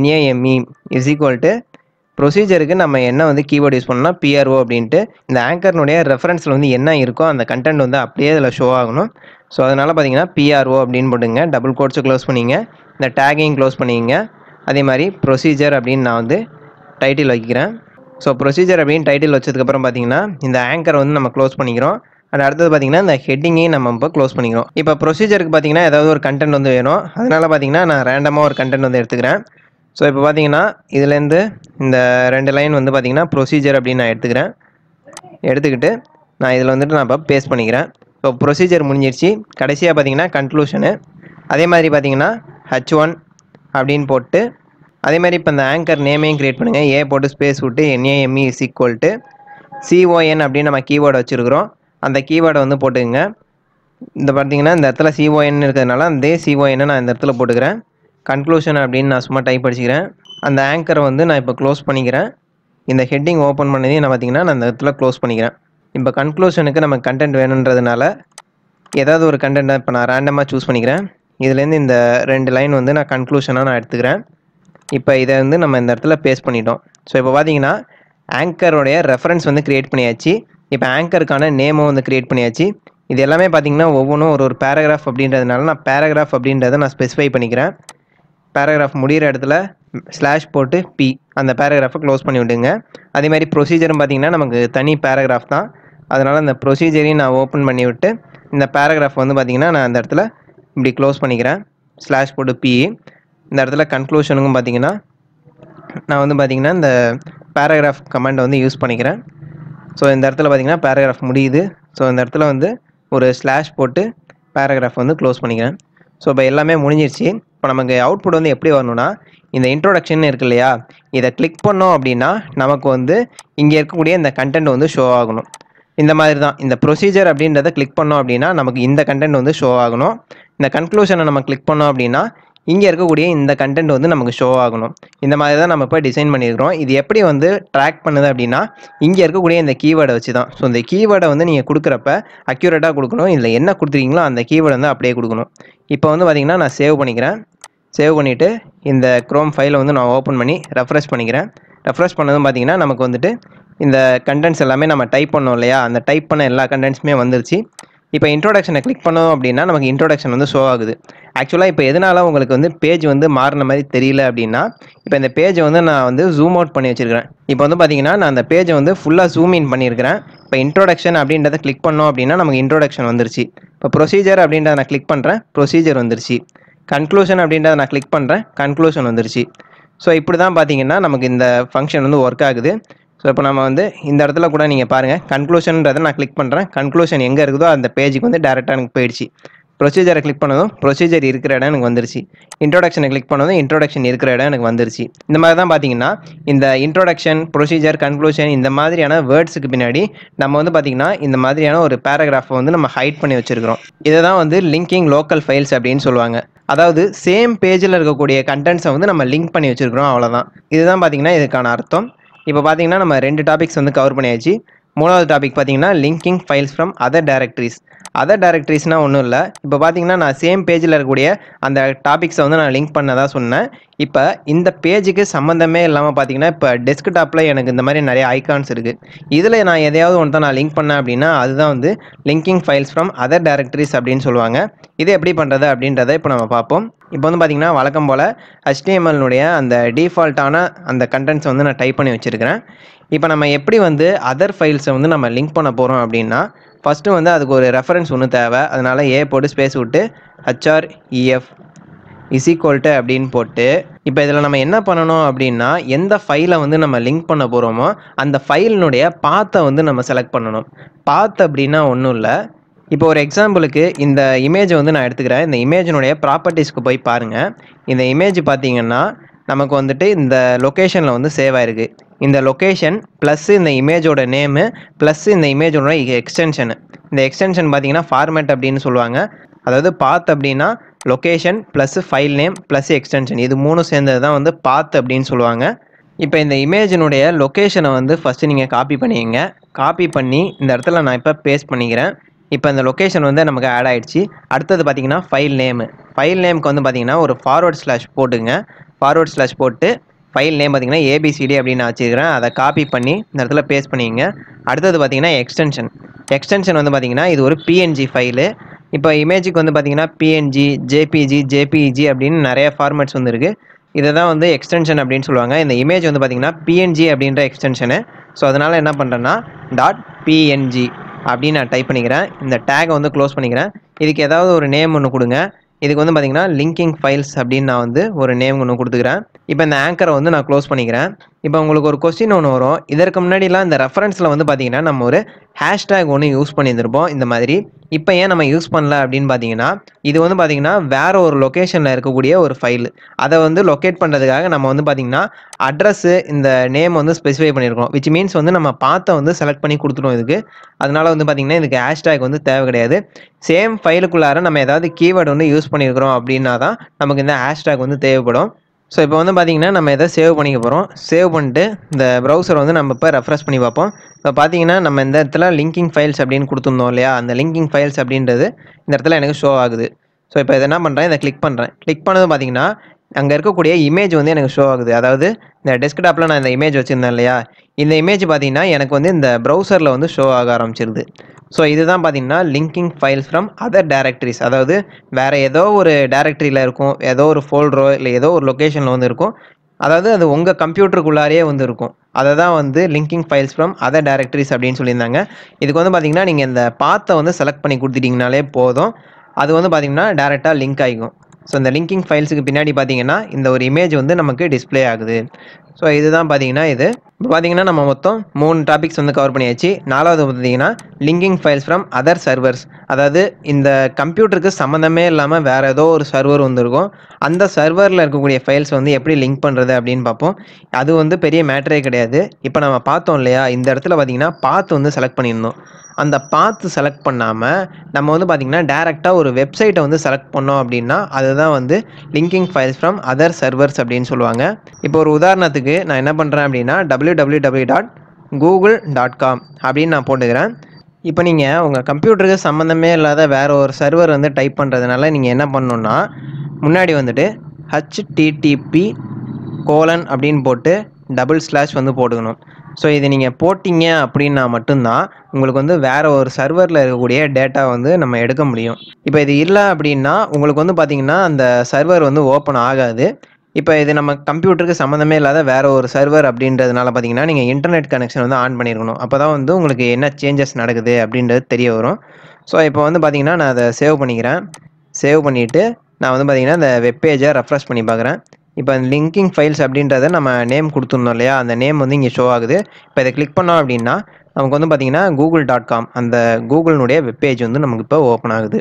NAME is equal to ப்ரொசீஜருக்கு நம்ம என்ன வந்து கீவேர்ட் யூஸ் பண்ணோம்னா P R O அப்படின்ட்டு இந்த ஆங்கர்னுடைய ரெஃபரன்ஸில் வந்து என்ன இருக்கோ அந்த கண்டென்ட் வந்து அப்படியே இதில் ஷோ ஆகணும். ஸோ அதனால் பார்த்தீங்கன்னா P R O அப்படின்னு போட்டுங்க. டபுள் கோட்ஸு க்ளோஸ் பண்ணிங்க, இந்த டேகையும் க்ளோஸ் பண்ணிங்க. அதே மாதிரி ப்ரொசீஜர் அப்படின்னு நான் வந்து டைட்டில் வைக்கிறேன். ஸோ ப்ரொசீஜர் அப்படின்னு டைட்டில் வச்சதுக்கப்புறம் பார்த்தீங்கன்னா இந்த ஆங்கர் வந்து நம்ம க்ளோஸ் பண்ணிக்கிறோம். அண்ட் அடுத்தது பார்த்தீங்கன்னா இந்த ஹெட்டிங்கையும் நம்ம இப்போ க்ளோஸ் பண்ணிக்கிறோம். இப்போ ப்ரொசீஜருக்கு பார்த்தீங்கன்னா ஏதாவது ஒரு கண்டென்ட் வந்து வேணும். அதனால் பார்த்தீங்கன்னா நான் ரேண்டமாக ஒரு கண்டென்ட் வந்து எடுத்துக்கிறேன். ஸோ இப்போ பார்த்தீங்கன்னா இதுலேருந்து இந்த ரெண்டு லைன் வந்து பார்த்தீங்கன்னா ப்ரொசீஜர் அப்படின்னு நான் எடுத்துக்கிறேன். எடுத்துக்கிட்டு நான் இதில் வந்துட்டு நான் இப்போ பேஸ்ட் பண்ணிக்கிறேன். ஸோ ப்ரொசீஜர் முடிஞ்சிருச்சு. கடைசியாக பார்த்தீங்கன்னா கன்க்ளூஷனு அதே மாதிரி பார்த்தீங்கன்னா ஹச் ஒன் அப்படின்னு போட்டு அதே மாதிரி இப்போ இந்த ஆங்கர் நேமையும் க்ரியேட் பண்ணுங்கள். ஏ போட்டு ஸ்பேஸ் விட்டு NAME is equal to CON அப்படின்னு நம்ம கீவேர்டு வச்சுருக்கிறோம். அந்த கீவேர்டை வந்து போட்டுக்கோங்க. இந்த பார்த்தீங்கன்னா இந்த இடத்துல சிஓஎன் இருக்கிறதுனால அந்த சிஓஎன்னு நான் இந்த இடத்துல போட்டுக்கிறேன். கன்க்ளூஷன் அப்படின்னு நான் சும்மா டைப் அடிச்சுக்கிறேன். அந்த ஆங்கரை வந்து நான் இப்போ க்ளோஸ் பண்ணிக்கிறேன். இந்த ஹெட்டிங் ஓப்பன் பண்ணதையும் நான் பார்த்தீங்கன்னா நான் அந்த இடத்துல க்ளோஸ் பண்ணிக்கிறேன். இப்போ கன்க்ளூஷனுக்கு நமக்கு கண்டென்ட் வேணுன்றதுனால ஏதாவது ஒரு கண்டென்ட் இப்போ நான் ரேண்டமாக சூஸ் பண்ணிக்கிறேன். இதுலேருந்து இந்த ரெண்டு லைன் வந்து நான் கன்க்ளூஷனாக நான் எடுத்துக்கிறேன். இப்போ இதை வந்து நம்ம இந்த இடத்துல பேஸ்ட் பண்ணிட்டோம். ஸோ இப்போ பார்த்தீங்கன்னா ஆங்கருடைய ரெஃபரன்ஸ் வந்து க்ரியேட் பண்ணியாச்சு. இப்போ ஆங்கருக்கான நேமும் வந்து க்ரியேட் பண்ணியாச்சு. இது எல்லாமே பார்த்தீங்கன்னா ஒவ்வொன்றும் ஒரு ஒரு பேராகிராஃப் அப்படின்றதுனால நான் பேராகிராஃப் அப்படின்றத நான் ஸ்பெசிஃபை பண்ணிக்கிறேன். பேராகிராஃப் முடிகிற இடத்துல ஸ்லாஷ் போட்டு பி அந்த பேராகிராஃபை க்ளோஸ் பண்ணி விடுங்க. அதேமாதிரி ப்ரொசீஜரும் பார்த்திங்கன்னா நமக்கு தனி பேராகிராஃப் தான். அதனால் அந்த ப்ரொசீஜரையும் நான் ஓப்பன் பண்ணி விட்டு இந்த பேராகிராஃப் வந்து பார்த்திங்கன்னா நான் அந்த இடத்துல இப்படி க்ளோஸ் பண்ணிக்கிறேன். ஸ்லாஷ் போட்டு பி இந்த இடத்துல கன்க்ளூஷனுக்கும் பார்த்திங்கன்னா நான் வந்து பார்த்திங்கன்னா இந்த பேராகிராஃப் கமெண்டை வந்து யூஸ் பண்ணிக்கிறேன். ஸோ இந்த இடத்துல பார்த்திங்கன்னா பேராகிராஃப் முடியுது. ஸோ இந்த இடத்துல வந்து ஒரு ஸ்லாஷ் போட்டு பேராகிராஃப் வந்து க்ளோஸ் பண்ணிக்கிறேன். ஸோ இப்போ எல்லாமே முடிஞ்சிருச்சு. இப்போ நமக்கு அவுட்புட் வந்து எப்படி வரணும்னா இந்த இன்ட்ரோடக்ஷன் இருக்குது இல்லையா, இதை கிளிக் பண்ணோம் அப்படின்னா நமக்கு வந்து இங்கே இருக்கக்கூடிய இந்த கண்டென்ட் வந்து ஷோ ஆகணும். இந்த மாதிரி தான் இந்த ப்ரொசீஜர் அப்படின்றத கிளிக் பண்ணோம் அப்படின்னா நமக்கு இந்த கண்டென்ட் வந்து ஷோ ஆகணும். இந்த கன்க்ளூஷனை நம்ம கிளிக் பண்ணோம் அப்படின்னா இங்கே இருக்கக்கூடிய இந்த கண்டென்ட் வந்து நமக்கு ஷோ ஆகணும். இந்த மாதிரி தான் நம்ம இப்போ டிசைன் பண்ணியிருக்கிறோம். இது எப்படி வந்து ட்ராக் பண்ணுது அப்படின்னா இங்கே இருக்கக்கூடிய இந்த கீவேர்டை வச்சு தான். ஸோ இந்த கீவேர்டை வந்து நீங்கள் கொடுக்குறப்ப அக்யூரேட்டாக கொடுக்கணும். இதில் என்ன கொடுத்துருக்கீங்களோ அந்த கீவேர்டை வந்து அப்படியே கொடுக்கணும். இப்போ வந்து பார்த்திங்கன்னா நான் சேவ் பண்ணிக்கிறேன். சேவ் பண்ணிவிட்டு இந்த க்ரோம் ஃபைலை வந்து நான் ஓப்பன் பண்ணி ரெஃப்ரெஷ் பண்ணிக்கிறேன். ரெஃப்ரெஷ் பண்ணதும் பார்த்திங்கன்னா நமக்கு வந்துட்டு இந்த கண்டென்ட்ஸ் எல்லாமே நம்ம டைப் பண்ணோம் இல்லையா, அந்த டைப் பண்ண எல்லா கண்டென்ட்ஸுமே வந்துருச்சு. இப்போ இன்ட்ரோடக்ஷனை கிளிக் பண்ணோம் அப்படின்னா நமக்கு இன்ட்ரோடக்ஷன் வந்து ஷோ ஆகுது. ஆக்சுவலாக இப்போ எதனால் உங்களுக்கு வந்து பேஜ் வந்து மாறின மாதிரி தெரியல அப்படின்னா இப்போ இந்த பேஜை வந்து நான் வந்து ஜூம் அவுட் பண்ணி வச்சுருக்கிறேன். இப்போ வந்து பார்த்திங்கன்னா நான் அந்த பேஜை வந்து ஃபுல்லாக ஜூம் இன் பண்ணியிருக்கிறேன். இப்போ இன்ட்ரோடக்ஷன் அப்படின்றத கிளிக் பண்ணோம் அப்படின்னா நமக்கு இன்ட்ரோடக்ஷன் வந்துருச்சு. இப்போ ப்ரொசீஜர் அப்படின்றத நான் கிளிக் பண்ணுறேன், ப்ரொசீஜர் வந்துருச்சு. கன்க்ளூஷன் அப்படின்றத நான் கிளிக் பண்ணுறேன், கன்க்ளூஷன் வந்துருச்சு. ஸோ இப்படி தான் பார்த்திங்கன்னா நமக்கு இந்த ஃபங்க்ஷன் வந்து ஒர்க் ஆகுது. ஸோ இப்போ நம்ம வந்து இந்த இடத்துல கூட நீங்கள் பாருங்கள், கன்க்ளூஷன்றதை நான் கிளிக் பண்ணுறேன். கன்க்ளூஷன் எங்கே இருக்குதோ அந்த பேஜுக்கு வந்து டேரெக்டாக எனக்கு போயிடுச்சு. ப்ரொசீஜரை கிளிக் பண்ணதும் ப்ரொசீஜர் இருக்கிற இடம் எனக்கு வந்துருச்சு. இன்ட்ரோடக்ஷனை கிளிக் பண்ணதும் இன்ட்ரோடக்ஷன் இருக்கிற இடம் எனக்கு வந்துருச்சு. இந்த மாதிரி தான் பார்த்தீங்கன்னா இந்த இன்ட்ரோடக்ஷன், ப்ரொசீஜர், கன்க்ளூஷன் இந்த மாதிரியான வேர்ட்ஸுக்கு பின்னாடி நம்ம வந்து பார்த்திங்கன்னா இந்த மாதிரியான ஒரு பேராகிராஃபை வந்து நம்ம ஹைட் பண்ணி வச்சுருக்கிறோம். இதை தான் வந்து லிங்கிங் லோக்கல் ஃபைல்ஸ் அப்படின்னு சொல்லுவாங்க. அதாவது சேம் பேஜில் இருக்கக்கூடிய கண்டென்ட்ஸை வந்து நம்ம லிங்க் பண்ணி வச்சுருக்கிறோம், அவ்வளோதான். இதுதான் பார்த்திங்கன்னா இதுக்கான அர்த்தம். இப்போ பார்த்தீங்கன்னா நம்ம ரெண்டு டாபிக்ஸ் வந்து கவர் பண்ணியாச்சு. மூணாவது டாபிக் பார்த்தீங்கன்னா linking files from other directories. Other டைரக்டரிஸ்னால் ஒன்றும் இல்லை. இப்போ பார்த்தீங்கன்னா நான் சேம் பேஜில் இருக்கக்கூடிய அந்த டாபிக்ஸை வந்து நான் லிங்க் பண்ணதாக சொன்னேன். இப்போ இந்த பேஜுக்கு சம்மந்தமே இல்லாமல் பார்த்தீங்கன்னா இப்போ டெஸ்க்டாப்பில் எனக்கு இந்த மாதிரி நிறைய ஐக்கான்ஸ் இருக்குது. இதில் நான் எதையாவது ஒன்று தான் நான் லிங்க் பண்ணேன் அப்படின்னா அதுதான் வந்து linking files from other directories அப்படின்னு சொல்லுவாங்க. இதை எப்படி பண்ணுறது அப்படின்றத இப்போ நம்ம பார்ப்போம். இப்போ வந்து பார்த்திங்கன்னா வழக்கம் போல் H T M L-உடைய அந்த டிஃபால்ட்டான அந்த கண்டென்ட்ஸை வந்து நான் டைப் பண்ணி வச்சுருக்கிறேன். இப்போ நம்ம எப்படி வந்து அதர் ஃபைல்ஸை வந்து நம்ம லிங்க் பண்ண போகிறோம் அப்படின்னா ஃபஸ்ட்டு வந்து அதுக்கு ஒரு ரெஃபரன்ஸ் ஒன்று தேவை. அதனால் ஏ போட்டு ஸ்பேஸ் விட்டு H R E F is equal to அப்படின்னு போட்டு இப்போ இதில் நம்ம என்ன பண்ணணும் அப்படின்னா எந்த ஃபைலை வந்து நம்ம லிங்க் பண்ண போகிறோமோ அந்த ஃபைலினுடைய பாத்தை வந்து நம்ம செலக்ட் பண்ணணும். பாத் அப்படின்னா ஒன்றும் இல்லை. இப்போ ஒரு எக்ஸாம்பிளுக்கு இந்த இமேஜை வந்து நான் எடுத்துக்கிறேன். இந்த இமேஜினுடைய ப்ராப்பர்ட்டிஸ்க்கு போய் பாருங்கள். இந்த இமேஜ் பார்த்தீங்கன்னா நமக்கு வந்துட்டு இந்த லொகேஷனில் வந்து சேவ் ஆயிருக்கு. இந்த லொகேஷன் ப்ளஸ் இந்த இமேஜோட நேமு ப்ளஸ் இந்த இமேஜோட எக்ஸ்டென்ஷனு. இந்த எக்ஸ்டென்ஷன் பார்த்தீங்கன்னா ஃபார்மேட் அப்படின்னு சொல்லுவாங்க. அதாவது பாத் அப்படின்னா location plus file name plus extension, இது மூணும் சேர்ந்தது தான் வந்து பாத் அப்படின்னு சொல்லுவாங்க. இப்போ இந்த இமேஜினுடைய லொக்கேஷனை வந்து ஃபஸ்ட்டு நீங்கள் காப்பி பண்ணிக்கங்க. காப்பி பண்ணி இந்த இடத்துல நான் இப்போ பேஸ்ட் பண்ணிக்கிறேன். இப்போ இந்த லொக்கேஷன் வந்து நமக்கு ஆட் ஆகிடுச்சு. அடுத்தது பார்த்திங்கன்னா ஃபைல் நேமு. ஃபைல் நேமுக்கு வந்து பார்த்திங்கன்னா ஒரு ஃபார்வர்ட் ஸ்லாஷ் போட்டுங்க. ஃபார்வர்ட் ஸ்லாஷ் போட்டு ஃபைல் நேம் பார்த்திங்கன்னா ஏபிசிடி அப்படின்னு வச்சுக்கிறேன். அதை காப்பி பண்ணி இந்த இடத்துல பேஸ்ட் பண்ணிக்கங்க. அடுத்தது பார்த்திங்கன்னா எக்ஸ்டென்ஷன். எக்ஸ்டென்ஷன் வந்து பார்த்திங்கன்னா இது ஒரு பிஎன்ஜி ஃபைலு. இப்போ இமேஜுக்கு வந்து பார்த்திங்கன்னா பிஎன்ஜி, ஜேபிஜி, ஜேபிஇஜி அப்படின்னு நிறைய ஃபார்மேட்ஸ் வந்து இருக்குது. இதை தான் வந்து எக்ஸ்டென்ஷன் அப்படின்னு சொல்லுவாங்க. இந்த இமேஜ் வந்து பார்த்திங்கன்னா பிஎன்ஜி அப்படின்ற எக்ஸ்டென்ஷனு. ஸோ அதனால் என்ன பண்ணுறேன்னா டாட் பிஎன்ஜி அப்படின்னு நான் டைப் பண்ணிக்கிறேன். இந்த டேக்கை வந்து க்ளோஸ் பண்ணிக்கிறேன். இதுக்கு ஏதாவது ஒரு நேம் ஒன்று கொடுங்க. இதுக்கு வந்து பார்த்திங்கன்னா லிங்கிங் ஃபைல்ஸ் அப்படின்னு நான் வந்து ஒரு நேம் ஒன்று கொடுத்துக்கிறேன். இப்போ இந்த ஆங்கரை வந்து நான் க்ளோஸ் பண்ணிக்கிறேன். இப்போ உங்களுக்கு ஒரு கொஸ்டின் ஒன்று வரும். இதற்கு முன்னாடிலாம் இந்த ரெஃபரன்ஸில் வந்து பார்த்திங்கன்னா நம்ம ஒரு ஹேஷ்டேக் ஒன்று யூஸ் பண்ணியிருந்திருப்போம் இந்த மாதிரி. இப்போ ஏன் நம்ம யூஸ் பண்ணல அப்படின்னு பார்த்தீங்கன்னா, இது வந்து பார்த்திங்கன்னா வேறு ஒரு லொக்கேஷனில் இருக்கக்கூடிய ஒரு ஃபைல், அதை வந்து லொக்கேட் பண்ணுறதுக்காக நம்ம வந்து பார்த்திங்கன்னா அட்ரஸ்ஸு இந்த நேம் வந்து ஸ்பெசிஃபை பண்ணியிருக்கோம். விச் மீன்ஸ் வந்து நம்ம பார்த்த வந்து செலக்ட் பண்ணி கொடுத்துட்டோம் இதுக்கு. அதனால் வந்து பார்த்திங்கன்னா இதுக்கு ஹேஷ்டேக் வந்து தேவை கிடையாது. சேம் ஃபைலுக்குள்ளார நம்ம ஏதாவது கீவேர்டு வந்து யூஸ் பண்ணியிருக்கிறோம் அப்படின்னா தான் நமக்கு இந்த ஹேஷ்டேக் வந்து தேவைப்படும். ஸோ இப்போ வந்து பார்த்திங்கன்னா நம்ம எதை சேவ் பண்ணிக்க போகிறோம். சேவ் பண்ணிட்டு இந்த ப்ரௌசர் வந்து நம்ம இப்போ ரெஃப்ரெஷ் பண்ணி பார்ப்போம். இப்போ பார்த்திங்கன்னா நம்ம இந்த இடத்துல லிங்கிங் ஃபைல்ஸ் அப்படின்னு கொடுத்துருந்தோம் இல்லையா, அந்த லிங்கிங் ஃபைல்ஸ் அப்படின்றது இந்த இடத்துல எனக்கு ஷோ ஆகுது. ஸோ இப்போ இதை என்ன பண்ணுறேன், இதை கிளிக் பண்ணுறேன். கிளிக் பண்ணது பார்த்திங்கன்னா அங்கே இருக்கக்கூடிய இமேஜ் வந்து எனக்கு ஷோ ஆகுது. அதாவது இந்த டெஸ்க்டாப்பில் நான் இந்த இமேஜ் வச்சுருந்தேன் இல்லையா, இந்த இமேஜ் பார்த்திங்கன்னா எனக்கு வந்து இந்த ப்ரௌசரில் வந்து ஷோ ஆக ஆரம்பிச்சிருது. ஸோ இதுதான் பார்த்திங்கன்னா linking files from other directories. அதாவது வேறு ஏதோ ஒரு டேரக்டரியில் இருக்கும், ஏதோ ஒரு ஃபோல்டரோ இல்லை ஏதோ ஒரு லொக்கேஷனில் வந்து இருக்கும். அதாவது அது உங்கள் கம்ப்யூட்டருக்குள்ளாரியே வந்து இருக்கும். அதை தான் வந்து linking files from other directories அப்படின்னு சொல்லியிருந்தாங்க. இதுக்கு வந்து பார்த்திங்கன்னா நீங்கள் இந்த பாத்தை வந்து செலக்ட் பண்ணி கொடுத்துட்டிங்கனாலே போதும், அது வந்து பார்த்திங்கன்னா டேரெக்டாக லிங்க் ஆகிக்கும். ஸோ இந்த லிங்கிங் ஃபைல்ஸுக்கு பின்னாடி பார்த்திங்கன்னா இந்த ஒரு இமேஜ் வந்து நமக்கு டிஸ்பிளே ஆகுது. ஸோ இதுதான் பார்த்திங்கன்னா இது. இப்போ பார்த்திங்கன்னா நம்ம மொத்தம் மூணு டாபிக்ஸ் வந்து கவர் பண்ணியாச்சு. நாலாவது பார்த்திங்கன்னா linking files from other servers. அதாவது இந்த கம்ப்யூட்டருக்கு சம்மந்தமே இல்லாமல் வேறு ஏதோ ஒரு சர்வர் வந்துருக்கும், அந்த சர்வரில் இருக்கக்கூடிய ஃபைல்ஸ் வந்து எப்படி லிங்க் பண்ணுறது அப்படின்னு பார்ப்போம். அது வந்து பெரிய மேட்டரே கிடையாது. இப்போ நம்ம பார்த்தோம் இல்லையா, இந்த இடத்துல பார்த்திங்கன்னா பாத் வந்து செலக்ட் பண்ணியிருந்தோம். அந்த பாத் செலக்ட் பண்ணாமல் நம்ம வந்து பார்த்திங்கன்னா டேரெக்டாக ஒரு வெப்சைட்டை வந்து செலக்ட் பண்ணோம் அப்படின்னா அதுதான் வந்து linking files from other servers அப்படின்னு சொல்லுவாங்க. இப்போ ஒரு உதாரணத்துக்கு நான் என்ன பண்ணுறேன் அப்படின்னா W W W dot Google dot com அப்படின்னு நான் போட்டுக்கிறேன். இப்போ நீங்கள் உங்கள் கம்ப்யூட்டருக்கு சம்மந்தமே இல்லாத வேறு ஒரு சர்வர் வந்து டைப் பண்ணுறதுனால நீங்கள் என்ன பண்ணணுன்னா முன்னாடி வந்துட்டு ஹெச்டிடிபி கோலன் அப்படின்னு போட்டு டபுள் ஸ்லாஷ் வந்து போட்டுக்கணும். ஸோ இது நீங்கள் போட்டிங்க அப்படின்னா மட்டும்தான் உங்களுக்கு வந்து வேறு ஒரு சர்வரில் இருக்கக்கூடிய டேட்டா வந்து நம்ம எடுக்க முடியும். இப்போ இது இல்லை அப்படின்னா உங்களுக்கு வந்து பார்த்திங்கன்னா அந்த சர்வர் வந்து ஓப்பன் ஆகாது. இப்போ இது நம்ம கம்ப்யூட்டருக்கு சம்மந்தமே இல்லாத வேறு ஒரு சர்வர் அப்படின்றதுனால பார்த்திங்கன்னா நீங்கள் இன்டர்நெட் கனெக்ஷன் வந்து ஆன் பண்ணியிருக்கணும். அப்போ தான் வந்து உங்களுக்கு என்ன சேஞ்சஸ் நடக்குது அப்படின்றது தெரிய வரும். ஸோ இப்போ வந்து பார்த்திங்கன்னா நான் அதை சேவ் பண்ணிக்கிறேன். சேவ் பண்ணிவிட்டு நான் வந்து பார்த்திங்கன்னா அந்த வெப்பேஜை ரெஃப்ரெஷ் பண்ணி பார்க்குறேன். இப்போ அந்த லிங்கிங் ஃபைல்ஸ் அப்படின்றத நம்ம நேம் கொடுத்துருந்தோம் இல்லையா, அந்த நேம் வந்து இங்கே ஷோ ஆகுது. இப்போ இதை கிளிக் பண்ணோம் அப்படின்னா நமக்கு வந்து பார்த்திங்கன்னா கூகுள் டாட் காம் அந்த கூகுளினுடைய வெப்பேஜ் வந்து நமக்கு இப்போ ஓப்பன் ஆகுது.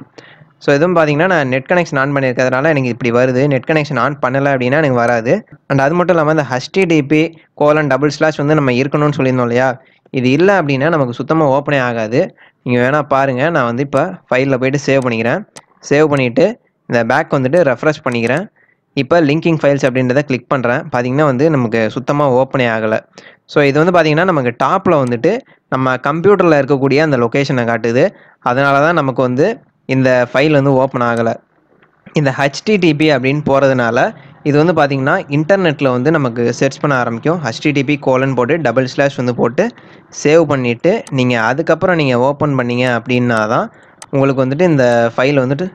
ஸோ இதுவும் பார்த்திங்கன்னா நான் நெட் கனெக்ஷன் ஆன் பண்ணியிருக்கிறதுனால எனக்கு இப்படி வருது. நெட் கனெக்ஷன் ஆன் பண்ணலை அப்படின்னா எனக்கு வராது. அண்ட் அது மட்டும் இல்லாமல் இந்த ஹெச்டிடிபி கோலன் டபுள் ஸ்லாஷ் வந்து நம்ம இருக்கணும்னு சொல்லியிருந்தோம் இல்லையா, இது இல்லை அப்படின்னா நமக்கு சுத்தமாக ஓப்பனே ஆகாது. நீங்கள் வேணால் பாருங்கள். நான் வந்து இப்போ ஃபைலில் போய்ட்டு சேவ் பண்ணிக்கிறேன். சேவ் பண்ணிவிட்டு இந்த பேக் வந்துட்டு ரெஃப்ரெஷ் பண்ணிக்கிறேன். இப்போ லிங்கிங் ஃபைல்ஸ் அப்படின்றத கிளிக் பண்ணுறேன். பார்த்திங்கன்னா வந்து நமக்கு சுத்தமாக ஓப்பனே ஆகலை. ஸோ இது வந்து பார்த்திங்கன்னா நமக்கு டாப்பில் வந்துட்டு நம்ம கம்ப்யூட்டரில் இருக்கக்கூடிய அந்த லொக்கேஷனை காட்டுது. அதனால தான் நமக்கு வந்து இந்த ஃபைல் வந்து ஓப்பன் ஆகலை. இந்த ஹெச்டிடிபி அப்படின்னு போகிறதுனால இது வந்து பார்த்திங்கன்னா இன்டர்நெட்டில் வந்து நமக்கு சர்ச் பண்ண ஆரம்பிக்கும். ஹெச்டிடிபி கோலன் போட்டு டபுள் ஸ்லாஷ் வந்து போட்டு சேவ் பண்ணிவிட்டு நீங்கள் அதுக்கப்புறம் நீங்கள் ஓப்பன் பண்ணிங்க அப்படின்னா தான் உங்களுக்கு வந்துட்டு இந்த ஃபைல் வந்துட்டு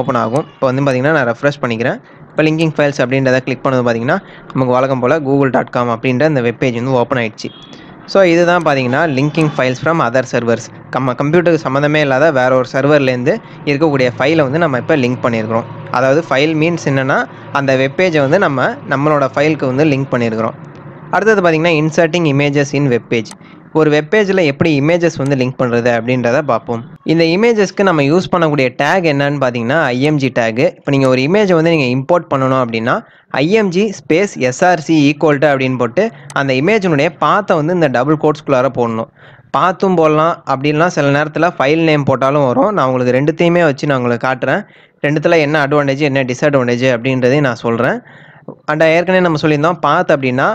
ஓப்பன் ஆகும். இப்போ வந்து பார்த்திங்கன்னா நான் ரெஃப்ரெஷ் பண்ணிக்கிறேன். இப்போ லிங்கிங் ஃபைல்ஸ் அப்படின்றத கிளிக் பண்ணது பார்த்திங்கன்னா நமக்கு வழக்கம் போல் கூகுள் டாட் காம் அப்படின்ற அந்த வெப்பேஜ் வந்து ஓப்பன் ஆகிடுச்சு. ஸோ இதுதான் பார்த்திங்கன்னா linking files from other servers. நம்ம கம்ப்யூட்டருக்கு சம்மந்தமே இல்லாத வேறு ஒரு சர்வர்லேருந்து இருக்கக்கூடிய ஃபைலை வந்து நம்ம இப்போ லிங்க் பண்ணியிருக்கிறோம். அதாவது ஃபைல் மீன்ஸ் என்னென்னா அந்த வெப்பேஜை வந்து நம்ம நம்மளோட ஃபைலுக்கு வந்து லிங்க் பண்ணியிருக்கிறோம். அடுத்தது பார்த்திங்கன்னா இன்சர்ட்டிங் இமேஜஸ் இன் வெப்பேஜ். ஒரு வெப் பேஜ்ல எப்படி இமேजेस வந்து லிங்க் பண்றது அப்படின்றத பாப்போம். இந்த இமேजेसக்கு நம்ம யூஸ் பண்ணக்கூடிய டாக் என்னன்னு பாத்தீங்கன்னா img டாக். இப்போ நீங்க ஒரு இமேஜ் வந்து நீங்க இம்போர்ட் பண்ணனும் அப்படினா img space src equal to அப்படிን போட்டு அந்த இமேஜ்னுடைய பாத்தை வந்து இந்த டபுள் கோட்ஸ்க்குள்ளார போடணும். பாத்தும் போடலாம் அப்படினா சில நேரத்துல ஃபைல் நேம் போட்டாலும் வரும். நான் உங்களுக்கு ரெண்டுத்தையுமே வச்சு நான் உங்களுக்கு காட்டுறேன். ரெண்டுத்துல என்ன அட்வான்டேஜ் என்ன டிஸ்அட்வான்டேஜ் அப்படின்றதை நான் சொல்றேன். அண்ட் ஏற்கனவே நம்ம சொல்லியிருந்தோம் பாத் அப்படினா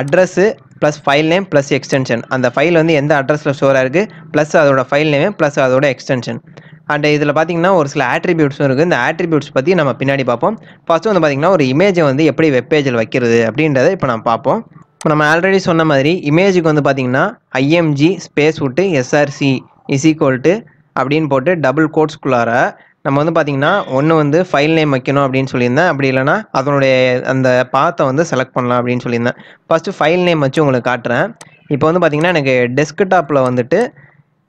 address plus file name plus extension and the file வந்து எந்த addressல ஸ்டோர் ஆயிருக்கு plus அதோட file name plus அதோட extension and இதுல பாத்தீங்கன்னா ஒரு சில attributes இருக்கு. இந்த attributes பத்தி நம்ம பின்னாடி பாப்போம். ஃபர்ஸ்ட் வந்து பாத்தீங்கன்னா ஒரு இமேஜ் வந்து எப்படி வெப் பேஜ்ல வைக்கிறது அப்படின்றதை இப்போ நாம பாப்போம். இப்போ நம்ம ஆல்ரெடி சொன்ன மாதிரி இமேஜுக்கு வந்து பாத்தீங்கன்னா img ஸ்பேஸ் விட்டு src is equal to அப்படிን போட்டு டபுள் கோட்ஸ்க்குள்ளார நம்ம வந்து பாத்தீங்கன்னா ஒன்னு வந்து ஃபைல் நேம் வைக்கணும் அப்படினு சொல்லியிருந்தேன். அப்படி இல்லனா அதனுடைய அந்த பாத்தை வந்து செலக்ட் பண்ணலாம் அப்படினு சொல்லியிருந்தேன். ஃபர்ஸ்ட் ஃபைல் நேம் வச்சு உங்களுக்கு காட்டுறேன். இப்போ வந்து பாத்தீங்கன்னா எனக்கு டெஸ்க்டாப்ல வந்துட்டு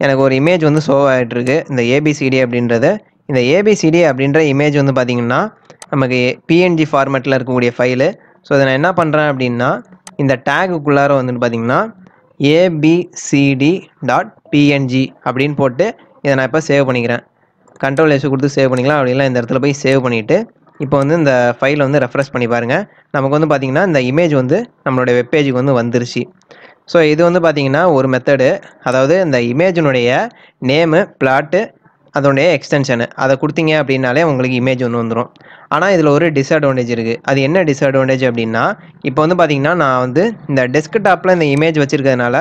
எனக்கு ஒரு இமேஜ் வந்து ஷோ ஆயிட்டு இருக்கு. இந்த ஏபிசிடி அப்படின்றது இந்த ஏபிசிடி அப்படின்ற இமேஜ் வந்து பாத்தீங்கன்னா நமக்கு பிஎன்ஜி ஃபார்மட்ல இருக்கக்கூடிய ஃபைல். ஸோ இதை நான் என்ன பண்றேன் அப்படின்னா இந்த டேகுக்குள்ளார வந்துட்டு பாத்தீங்கன்னா ஏபிசிடி டாட் பிஎன்ஜி அப்படின்னு போட்டு இதை நான் இப்போ சேவ் பண்ணிக்கிறேன். கண்ட்ரோல் எஸ் கொடுத்து சேவ் பண்ணிக்கலாம். அப்படிலாம் இந்த இடத்துல போய் சேவ் பண்ணிவிட்டு இப்போ வந்து இந்த ஃபைலை வந்து ரெஃப்ரெஷ் பண்ணி பாருங்கள். நமக்கு வந்து பார்த்திங்கன்னா இந்த இமேஜ் வந்து நம்மளுடைய வெப் பேஜுக்கு வந்து வந்துருச்சு. ஸோ இது வந்து பார்த்திங்கன்னா ஒரு மெத்தடு, அதாவது இந்த இமேஜினுடைய நேமு பிளாட்டு அதனுடைய எக்ஸ்டென்ஷனு அதை கொடுத்தீங்க அப்படின்னாலே உங்களுக்கு இமேஜ் ஒன்று வந்துடும். ஆனால் இதில் ஒரு டிஸ்அட்வான்டேஜ் இருக்குது. அது என்ன டிஸ்அட்வான்டேஜ் அப்படின்னா இப்போ வந்து பார்த்திங்கன்னா நான் வந்து இந்த டெஸ்க்டாப்பில் இந்த இமேஜ் வச்சுருக்கிறதுனால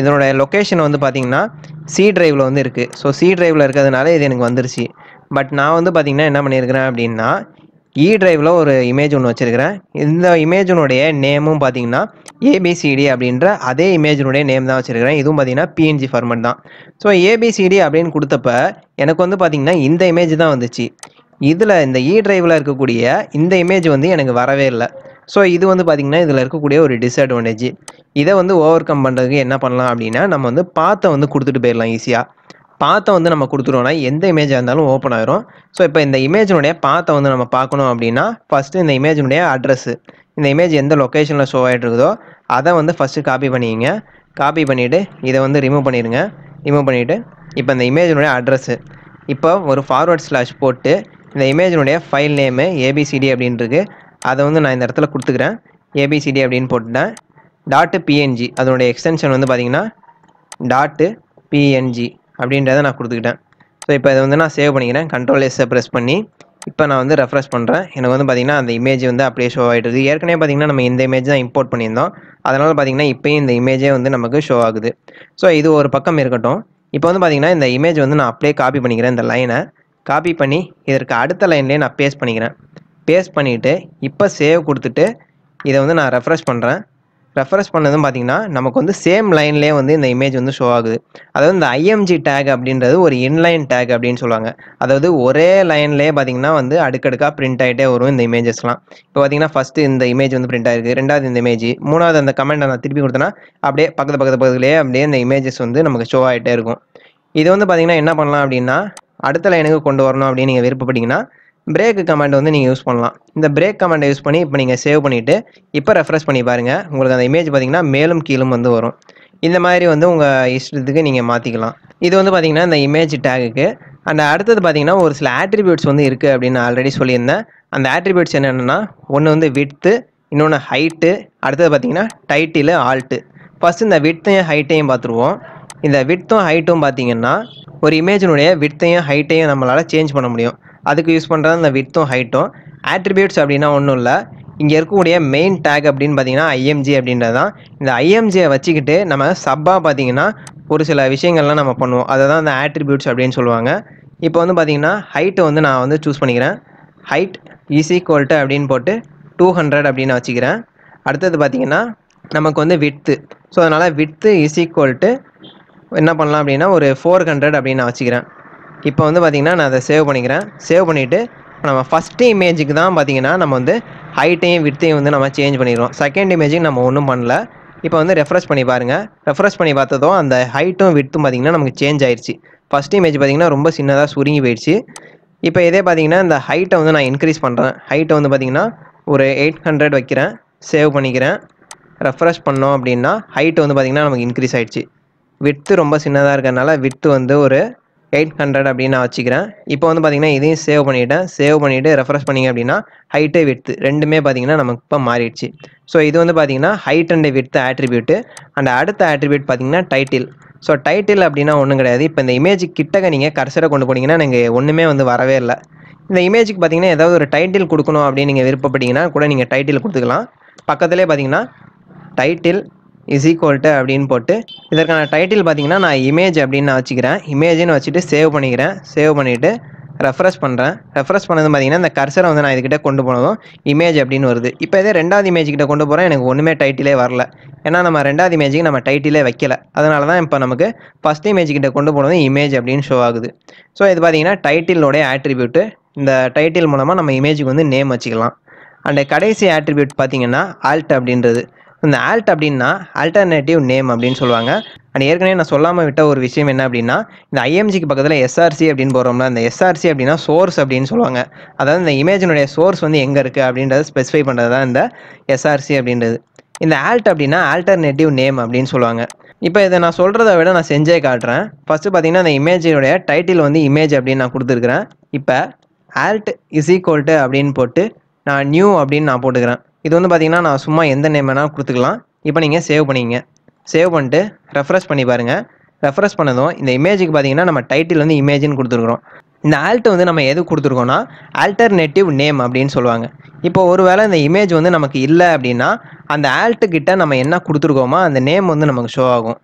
இதனுடைய லொக்கேஷன் வந்து பார்த்திங்கன்னா சி டிரைவில் வந்து இருக்குது. ஸோ சி டிரைவில் இருக்கிறதுனால இது எனக்கு வந்துருச்சு. பட் நான் வந்து பார்த்திங்கன்னா என்ன பண்ணியிருக்கிறேன் அப்படின்னா இ டிரைவில் ஒரு இமேஜ் ஒன்று வச்சுருக்கிறேன். இந்த இமேஜினுடைய நேமும் பார்த்திங்கன்னா ஏபிசிடி அப்படின்ற அதே இமேஜினுடைய நேம் தான் வச்சுருக்கிறேன். இதுவும் பார்த்திங்கன்னா பிஎன்ஜி ஃபார்மட் தான். ஸோ ஏபிசிடி அப்படின்னு கொடுத்தப்ப எனக்கு வந்து பார்த்திங்கன்னா இந்த இமேஜ் தான் வந்துச்சு. இதில் இந்த இ டிரைவில் இருக்கக்கூடிய இந்த இமேஜ் வந்து எனக்கு வரவே இல்லை. ஸோ இது வந்து பார்த்திங்கன்னா இதில் இருக்கக்கூடிய ஒரு டிஸ்அட்வான்டேஜ். இதை வந்து ஓவர் கம் பண்ணுறதுக்கு என்ன பண்ணலாம் அப்படின்னா நம்ம வந்து பாத்தை வந்து கொடுத்துட்டு போயிடலாம். ஈஸியாக பாத்தை வந்து நம்ம கொடுத்துட்டோம்னா எந்த இமேஜாக இருந்தாலும் ஓப்பன் ஆயிரும். ஸோ இப்போ இந்த இமேஜினுடைய பாத்தை வந்து நம்ம பார்க்கணும் அப்படின்னா ஃபஸ்ட்டு இந்த இமேஜினுடைய அட்ரஸ், இந்த இமேஜ் எந்த லொக்கேஷனில் ஷோ ஆகிட்டு இருக்குதோ அதை வந்து ஃபஸ்ட்டு காப்பி பண்ணிக்கிங்க. காப்பி பண்ணிவிட்டு இதை வந்து ரிமூவ் பண்ணிடுங்க. ரிமூவ் பண்ணிவிட்டு இப்போ இந்த இமேஜினுடைய அட்ரஸ்ஸு இப்போ ஒரு ஃபார்வர்ட் ஸ்லாஷ் போட்டு இந்த இமேஜினுடைய ஃபைல் நேமு ஏபிசிடி அப்படின்ட்டுருக்கு அதை வந்து நான் இந்த இடத்துல கொடுத்துக்கிறேன். ஏபிசிடி அப்படின்னு போட்டுட்டேன். டாட்டு பிஎன்ஜி அதனுடைய எக்ஸ்டென்ஷன் வந்து பார்த்திங்கன்னா டாட்டு பிஎன்ஜி அப்படின்றத நான் கொடுத்துக்கிட்டேன். ஸோ இப்போ இதை வந்து நான் சேவ் பண்ணிக்கிறேன். கண்ட்ரோல் எஸ்ஸை ப்ரெஸ் பண்ணி இப்போ நான் வந்து ரெஃப்ரெஷ் பண்ணுறேன். எனக்கு வந்து பார்த்திங்கன்னா அந்த இமேஜ் வந்து அப்படியே ஷோ ஆகிட்டு இருக்குது. ஏற்கனவே பார்த்திங்கன்னா நம்ம இந்த இமேஜ் தான் இம்போர்ட் பண்ணியிருந்தோம். அதனால் பார்த்திங்கன்னா இப்போயும் இந்த இமேஜே வந்து நமக்கு ஷோ ஆகுது. ஸோ இது ஒரு பக்கம் இருக்கட்டும். இப்போ வந்து பார்த்திங்கன்னா இந்த இமேஜ் வந்து நான் அப்படியே காப்பி பண்ணிக்கிறேன். இந்த லைனை காப்பி பண்ணி இதற்கு அடுத்த லைன்லேயே நான் பேஸ்ட் பண்ணிக்கிறேன். பேஸ்ட் பண்ணிவிட்டு இப்போ சேவ் கொடுத்துட்டு இதை வந்து நான் ரெஃப்ரெஷ் பண்ணுறேன். ரெஃபரன்ஸ் பண்ணதும் பார்த்திங்கன்னா நமக்கு வந்து சேம் லைன்லேயே வந்து இந்த இமேஜ் வந்து ஷோ ஆகுது. அதாவது இந்த ஐஎம்ஜி டேக் அப்படின்றது ஒரு இன்லைன் டேக் அப்படின்னு சொல்லுவாங்க. அதாவது ஒரே லைன்லேயே பார்த்திங்கன்னா வந்து அடுக்கடுக்காக பிரிண்ட் ஆகிட்டே வரும் இந்த இமேஜஸ்லாம். இப்போ பார்த்திங்கன்னா ஃபஸ்ட்டு இந்த இமேஜ் வந்து பிரிண்ட் ஆகிருக்கு, ரெண்டாவது இந்த இமேஜ், மூணாவது அந்த கமெண்ட் நான் திருப்பி கொடுத்தேன்னா அப்படியே பக்கத்து பக்கத்து பக்கத்துலேயே அப்படியே இந்த இமேஜஸ் வந்து நமக்கு ஷோ ஆகிட்டே இருக்கும். இது வந்து பார்த்திங்கன்னா என்ன பண்ணலாம் அப்படின்னா அடுத்த லைனுக்கு கொண்டு வரணும் அப்படின்னு நீங்கள் விருப்பப்பட்டீங்கன்னா பிரேக் கமெண்ட் வந்து நீங்கள் யூஸ் பண்ணலாம். இந்த பிரேக் கமெண்டை யூஸ் பண்ணி இப்போ நீங்கள் சேவ் பண்ணிவிட்டு இப்போ ரெஃப்ரெஷ் பண்ணி பாருங்கள். உங்களுக்கு அந்த இமேஜ் பார்த்திங்கன்னா மேலும் கீழும் வந்து வரும். இந்த மாதிரி வந்து உங்கள் இஷ்டத்துக்கு நீங்கள் மாற்றிக்கலாம். இது வந்து பார்த்திங்கன்னா இந்த இமேஜ் டேகுக்கு. அண்ட் அடுத்தது பார்த்திங்கன்னா ஒரு சில ஆட்ரிபியூட்ஸ் வந்து இருக்குது அப்படின்னு நான் ஆல்ரெடி சொல்லியிருந்தேன். அந்த ஆட்ரிபியூட்ஸ் என்னென்னா ஒன்று வந்து விட்த்து, இன்னொன்று ஹைட்டு, அடுத்தது பார்த்திங்கன்னா டைட்டிலு ஆல்ட்டு. ஃபஸ்ட்டு இந்த விட்த்தையும் ஹைட்டையும் பார்த்துருவோம். இந்த விட்த்தும் ஹைட்டும் பார்த்திங்கன்னா ஒரு இமேஜினுடைய விட்த்தையும் ஹைட்டையும் நம்மளால் சேஞ்ச் பண்ண முடியும். அதுக்கு யூஸ் பண்ணுறது இந்த விட்த்தும் ஹைட்டும். ஆட்ரிபியூட்ஸ் அப்படின்னா ஒன்றும் இல்லை, இங்கே இருக்கக்கூடிய மெயின் டேக் அப்படின்னு பார்த்திங்கன்னா ஐஎம்ஜி அப்படின்றது தான். இந்த ஐஎம்ஜியை வச்சுக்கிட்டு நம்ம சப்பாக பார்த்திங்கன்னா ஒரு சில விஷயங்கள்லாம் நம்ம பண்ணுவோம். அதை தான் இந்த ஆட்ரிபியூட்ஸ் அப்படின்னு சொல்லுவாங்க. இப்போ வந்து பார்த்திங்கன்னா ஹைட்டை வந்து நான் வந்து சூஸ் பண்ணிக்கிறேன். ஹைட் இஸ் ஈக்குவல் டு அப்படின்னு போட்டு டூ ஹண்ட்ரட் அப்படின்னு நான் வச்சுக்கிறேன். அடுத்தது பார்த்திங்கன்னா நமக்கு வந்து விட்த்து. ஸோ அதனால் விட்த்து இஸ் ஈக்குவல் டு என்ன பண்ணலாம் அப்படின்னா ஒரு ஃபோர் ஹண்ட்ரட் அப்படின்னு நான் வச்சுக்கிறேன். இப்போ வந்து பார்த்திங்கன்னா நான் அதை சேவ் பண்ணிக்கிறேன். சேவ் பண்ணிவிட்டு நம்ம ஃபஸ்ட்டு இமேஜுக்கு தான் பார்த்திங்கன்னா நம்ம வந்து ஹைட்டையும் விட்த்தையும் வந்து நம்ம சேஞ்ச் பண்ணிடுவோம். செகண்ட் இமேஜுக்கு நம்ம ஒன்றும் பண்ணல. இப்போ வந்து ரெஃப்ரெஷ் பண்ணி பாருங்கள். ரெஃப்ரெஷ் பண்ணி பார்த்ததும் அந்த ஹைட்டும் விட்த்தும் பார்த்திங்கன்னா நமக்கு சேஞ்ச் ஆயிடுச்சு. ஃபஸ்ட் இமேஜ் பார்த்திங்கன்னா ரொம்ப சின்னதாக சுருங்கி போயிடுச்சு. இப்போ இதே பார்த்திங்கன்னா இந்த ஹைட்டை வந்து நான் இன்க்ரீஸ் பண்ணுறேன். ஹைட்டை வந்து பார்த்திங்கன்னா ஒரு எயிட் ஹண்ட்ரட் வைக்கிறேன். சேவ் பண்ணிக்கிறேன். ரெஃப்ரெஷ் பண்ணோம் அப்படின்னா ஹைட்டு வந்து பார்த்திங்கன்னா நமக்கு இன்க்ரீஸ் ஆகிடுச்சு. width ரொம்ப சின்னதா இருக்கனால width வந்து ஒரு eight hundred அப்படினு நான் வச்சிக்கிறேன். இப்போ வந்து பாத்தீங்கன்னா இதையும் சேவ் பண்ணிட்டேன். சேவ் பண்ணிட்டு ரெஃப்ரெஷ் பண்ணீங்க அப்படினா ஹைட் width ரெண்டுமே பாத்தீங்கன்னா நமக்கு இப்ப மாறிடுச்சு. சோ இது வந்து பாத்தீங்கன்னா height and width attribute and அடுத்த attribute பாத்தீங்கன்னா டைட்டில். சோ டைட்டில் அப்படினா ஒண்ணும் கிடையாது. இப்போ இந்த இமேஜ் கிட்டக்க நீங்க கர்சரை கொண்டு போனீங்கன்னா நீங்க ஒண்ணுமே வந்து வரவே இல்ல. இந்த இமேஜ்க்கு பாத்தீங்கன்னா ஏதாவது ஒரு டைட்டில் கொடுக்கணும் அப்படி நீங்க விருப்பப்பட்டீங்கன்னா கூட நீங்க டைட்டில் கொடுத்துக்கலாம். பக்கத்துலயே பாத்தீங்கன்னா டைட்டில் is equal to அப்படினு போட்டு இதற்கான டைட்டில் பாத்தீங்கன்னா நான் இமேஜ் அப்படினு நான் வச்சிக்கிறேன். இமேஜ்னு வச்சிட்டு சேவ் பண்ணிக்கிறேன். சேவ் பண்ணிட்டு ரெஃப்ரெஷ் பண்றேன். ரெஃப்ரெஷ் பண்ணது பாத்தீங்கன்னா இந்த கர்சரை வந்து நான் இதுகிட்ட கொண்டு போனதும் இமேஜ் அப்படினு வருது. இப்போ இதே இரண்டாவது இமேஜ் கிட்ட கொண்டு போறேன், எனக்கு ஒண்ணுமே டைட்டிலே வரல. ஏன்னா நம்ம இரண்டாவது இமேஜ்க்கு நம்ம டைட்டிலே வைக்கல. அதனால தான் இப்போ நமக்கு ஃபர்ஸ்ட் இமேஜ் கிட்ட கொண்டு போனதும் இமேஜ் அப்படினு ஷோ ஆகுது. சோ இது பாத்தீங்கன்னா டைட்டிலோட attribute. இந்த டைட்டில் மூலமா நம்ம இமேஜ்க்கு வந்து நேம் வச்சிக்கலாம். அண்ட் கடைசி attribute பாத்தீங்கன்னா alt அப்படின்றது. இந்த alt அப்படினா alternative name அப்படினு சொல்வாங்க. and ஏற்கனவே நான் சொல்லாம விட்ட ஒரு விஷயம் என்ன அப்படினா இந்த I M G க்கு பக்கத்துல S R C அப்படினு போறோம்ல, அந்த S R C அப்படினா source அப்படினு சொல்வாங்க. அதாவது இந்த இமேஜினோட source வந்து எங்க இருக்கு அப்படின்றதை ஸ்பெசிஃபை பண்றது தான் இந்த S R C அப்படின்றது. இந்த alt அப்படினா alternative name அப்படினு சொல்வாங்க. இப்போ இத நான் சொல்றதை விட நான் செஞ்சே காட்றேன். ஃபர்ஸ்ட் பாத்தீங்கன்னா இந்த இமேஜினோட டைட்டில் வந்து இமேஜ் அப்படினு நான் கொடுத்து இருக்கேன். இப்போ alt is equal to அப்படினு போட்டு நான் new அப்படினு நான் போட்டுக்கிறேன். இது வந்து பாத்தீங்கன்னா நான் சும்மா எந்த நேம் வேணாலும் கொடுத்துக்கலாம். இப்போ நீங்க சேவ் பண்ணீங்க. சேவ் பண்ணிட்டு ரெஃப்ரெஷ் பண்ணி பாருங்க. ரெஃப்ரெஷ் பண்ணதும் இந்த இமேஜ்க்கு பாத்தீங்கன்னா நம்ம டைட்டில் வந்து இமேஜ்னு கொடுத்துருக்கோம். இந்த ஆல்ட் வந்து நம்ம எது கொடுத்துருக்கோம்னா ஆல்டர்னேட்டிவ் நேம் அப்படின்னு சொல்லுவாங்க. இப்போ ஒருவேளை இந்த இமேஜ் வந்து நமக்கு இல்லை அப்படின்னா அந்த ஆல்ட் கிட்ட நம்ம என்ன கொடுத்துருக்கோமோ அந்த நேம் வந்து நமக்கு ஷோ ஆகும்.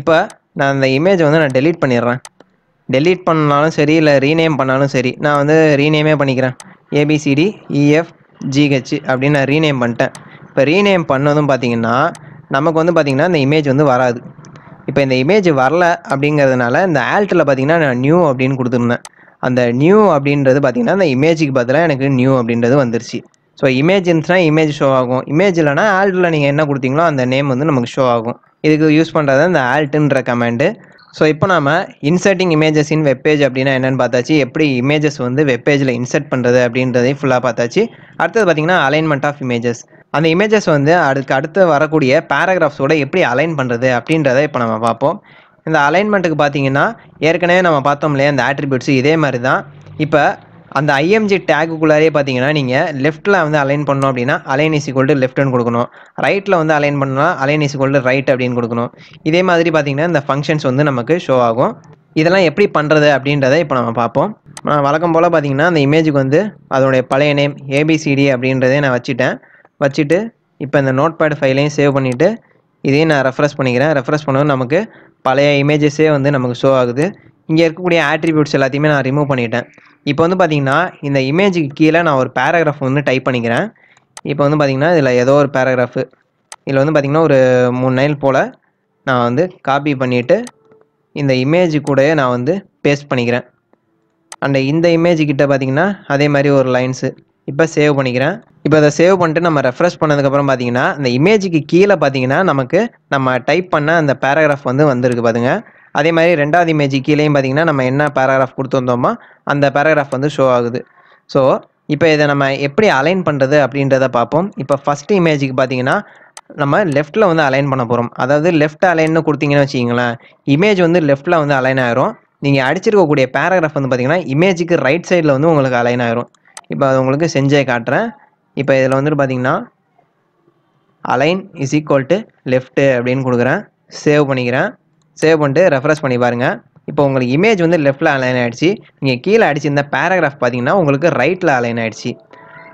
இப்போ நான் அந்த இமேஜ் வந்து நான் டெலீட் பண்ணிடுறேன். டெலீட் பண்ணாலும் சரி இல்லை ரீநேம் பண்ணாலும் சரி, நான் வந்து ரீநேமே பண்ணிக்கிறேன். ஏபிசிடி இஎஃப் ஜிஹெச் அப்படின்னு நான் ரீநேம் பண்ணிட்டேன். இப்போ ரீநேம் பண்ணதும் பார்த்தீங்கன்னா நமக்கு வந்து பார்த்தீங்கன்னா இந்த இமேஜ் வந்து வராது. இப்போ இந்த இமேஜ் வரல அப்படிங்கிறதுனால இந்த ஆல்ட்டில் பார்த்தீங்கன்னா நான் நியூ அப்படின்னு கொடுத்துருந்தேன். அந்த நியூ அப்படின்றது பார்த்தீங்கன்னா இந்த இமேஜுக்கு பதிலாக எனக்கு நியூ அப்படின்றது வந்துருச்சு. ஸோ இமேஜ் இருந்துச்சுன்னா இமேஜ் ஷோ ஆகும், இமேஜ் இல்லைனா ஆல்ட்டில் நீங்கள் என்ன கொடுத்தீங்களோ அந்த நேம் வந்து நமக்கு ஷோ ஆகும். இதுக்கு யூஸ் பண்ணுறது இந்த ஆல்ட்டுன்ற கமாண்டு. ஸோ இப்போ நம்ம இன்சர்ட்டிங் இமேஜஸ் இன் வெப்பேஜ் அப்படின்னா என்னென்னு பார்த்தாச்சு, எப்படி இமேஜஸ் வந்து வெப்பேஜில் இன்சர்ட் பண்ணுறது அப்படின்றதையும் ஃபுல்லாக பார்த்தாச்சு. அடுத்தது பார்த்தீங்கன்னா அலைன்மெண்ட் ஆஃப் இமேஜஸ். அந்த இமேஜஸ் வந்து அதுக்கு அடுத்து வரக்கூடிய பேராகிராஃப்ஸோட எப்படி அலைன் பண்ணுறது அப்படின்றத இப்போ நம்ம பார்ப்போம். இந்த அலைன்மெண்ட்டுக்கு பார்த்தீங்கன்னா ஏற்கனவே நம்ம பார்த்தோம் இல்லையா அந்த ஆட்ரிபியூட்ஸ், இதே மாதிரி தான். இப்போ அந்த ஐஎம்ஜி டேக்குக்குள்ளாரே பார்த்தீங்கன்னா நீங்கள் லெஃப்ட்டில் வந்து அலைன் பண்ணணும் அப்படின்னா அலைன் இஸ் ஈக்குவல் டு லெஃப்ட்னு கொடுக்கணும். ரைட்டில் வந்து அலைன் பண்ணால் align is equal to right அப்படின்னு கொடுக்கணும். இதே மாதிரி பார்த்தீங்கன்னா இந்த ஃபங்க்ஷன்ஸ் வந்து நமக்கு ஷோ ஆகும். இதெல்லாம் எப்படி பண்ணுறது அப்படின்றத இப்போ நம்ம பார்ப்போம். நான் வழக்கம் போல் பார்த்தீங்கன்னா அந்த இமேஜுக்கு வந்து அதோடைய பழைய நேம் ஏபிசிடி அப்படின்றதே நான் வச்சுட்டேன். வச்சுட்டு இப்போ இந்த நோட் பேட் ஃபைலையும் சேவ் பண்ணிவிட்டு இதையும் நான் ரெஃப்ரெஷ் பண்ணிக்கிறேன். ரெஃப்ரெஷ் பண்ணவும் நமக்கு பழைய இமேஜஸே வந்து நமக்கு ஷோ ஆகுது. இங்கே இருக்கக்கூடிய ஆட்ரிபியூட்ஸ் எல்லாத்தையுமே நான் ரிமூவ் பண்ணிட்டேன். இப்போ வந்து பார்த்தீங்கன்னா இந்த இமேஜுக்கு கீழே நான் ஒரு பேராகிராஃப் வந்து டைப் பண்ணிக்கிறேன். இப்போ வந்து பார்த்தீங்கன்னா இதில் ஏதோ ஒரு பேராகிராஃபு இதில் வந்து பார்த்தீங்கன்னா ஒரு மூணு லைன் போல் நான் வந்து காப்பி பண்ணிவிட்டு இந்த இமேஜு கூடயே நான் வந்து பேஸ்ட் பண்ணிக்கிறேன். அண்ட் இந்த இமேஜுக்கிட்ட பார்த்தீங்கன்னா அதே மாதிரி ஒரு லைன்ஸு இப்போ சேவ் பண்ணிக்கிறேன். இப்போ அதை சேவ் பண்ணிட்டு நம்ம ரெஃப்ரெஷ் பண்ணதுக்கப்புறம் பார்த்தீங்கன்னா இந்த இமேஜுக்கு கீழே பார்த்தீங்கன்னா நமக்கு நம்ம டைப் பண்ண அந்த பேராகிராஃப் வந்து வந்திருக்கு பாருங்க. அதே மாதிரி ரெண்டாவது இமேஜ் கீழேயும் பார்த்தீங்கன்னா நம்ம என்ன பேராகிராஃப் கொடுத்துருந்தோமோ அந்த பேராகிராஃப் வந்து ஷோ ஆகுது. ஸோ இப்போ இதை நம்ம எப்படி அலைன் பண்ணுறது அப்படின்றத பார்ப்போம். இப்போ ஃபஸ்ட் இமேஜுக்கு பார்த்தீங்கன்னா நம்ம லெஃப்ட்டில் வந்து அலைன் பண்ண போகிறோம். அதாவது லெஃப்ட் அலைன்னு கொடுத்தீங்கன்னு வச்சிங்களேன் இமேஜ் வந்து லெஃப்ட்டில் வந்து அலைன் ஆயிரும். நீங்கள் அடிச்சிருக்கக்கூடிய பேராகிராஃப் வந்து பார்த்தீங்கன்னா இமேஜுக்கு ரைட் சைடில் வந்து உங்களுக்கு அலைன் ஆயிரும். இப்போ அது உங்களுக்கு செஞ்சே காட்டுறேன். இப்போ இதில் வந்துட்டு பார்த்தீங்கன்னா align is equal to left அப்படின்னு கொடுக்குறேன். சேவ் பண்ணிக்கிறேன். சேவ் பண்ணிட்டு ரெஃப்ரெஷ் பண்ணி பாருங்கள். இப்போ உங்களுக்கு இமேஜ் வந்து லெஃப்ட்டில் அலைன் ஆகிடுச்சு. நீங்கள் கீழே அடிச்சிருந்த பேராகிராஃப் பார்த்தீங்கன்னா உங்களுக்கு ரைட்டில் அலைன் ஆகிடுச்சு.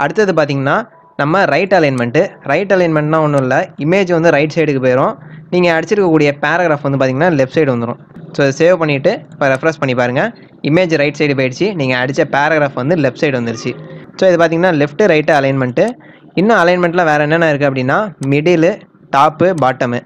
அடுத்தது பார்த்தீங்கன்னா நம்ம ரைட் அலைன்மெண்ட்டு. ரைட் அலைன்மெண்ட்னா ஒன்றும் இல்லை, இமேஜ் வந்து ரைட் சைடுக்கு போயிடும். நீங்கள் அடிச்சிருக்கக்கூடிய பேராகிராஃப் வந்து பார்த்தீங்கன்னா லெஃப்ட் சைடு வந்துடும். ஸோ சேவ் பண்ணிவிட்டு இப்போ ரெஃப்ரெஷ் பண்ணி பாருங்கள். இமேஜ் ரைட் சைடு போயிடுச்சு, நீங்கள் அடித்த பேராகிராஃப் வந்து லெஃப்ட் சைடு வந்துருச்சு. ஸோ இது பார்த்தீங்கன்னா லெஃப்ட்டு ரைட்டு அலைன்மெண்ட்டு. இன்னும் அலைன்மெண்ட்டில் வேறு என்னென்ன இருக்குது அப்படின்னா மிடிலு டாப்பு பாட்டமு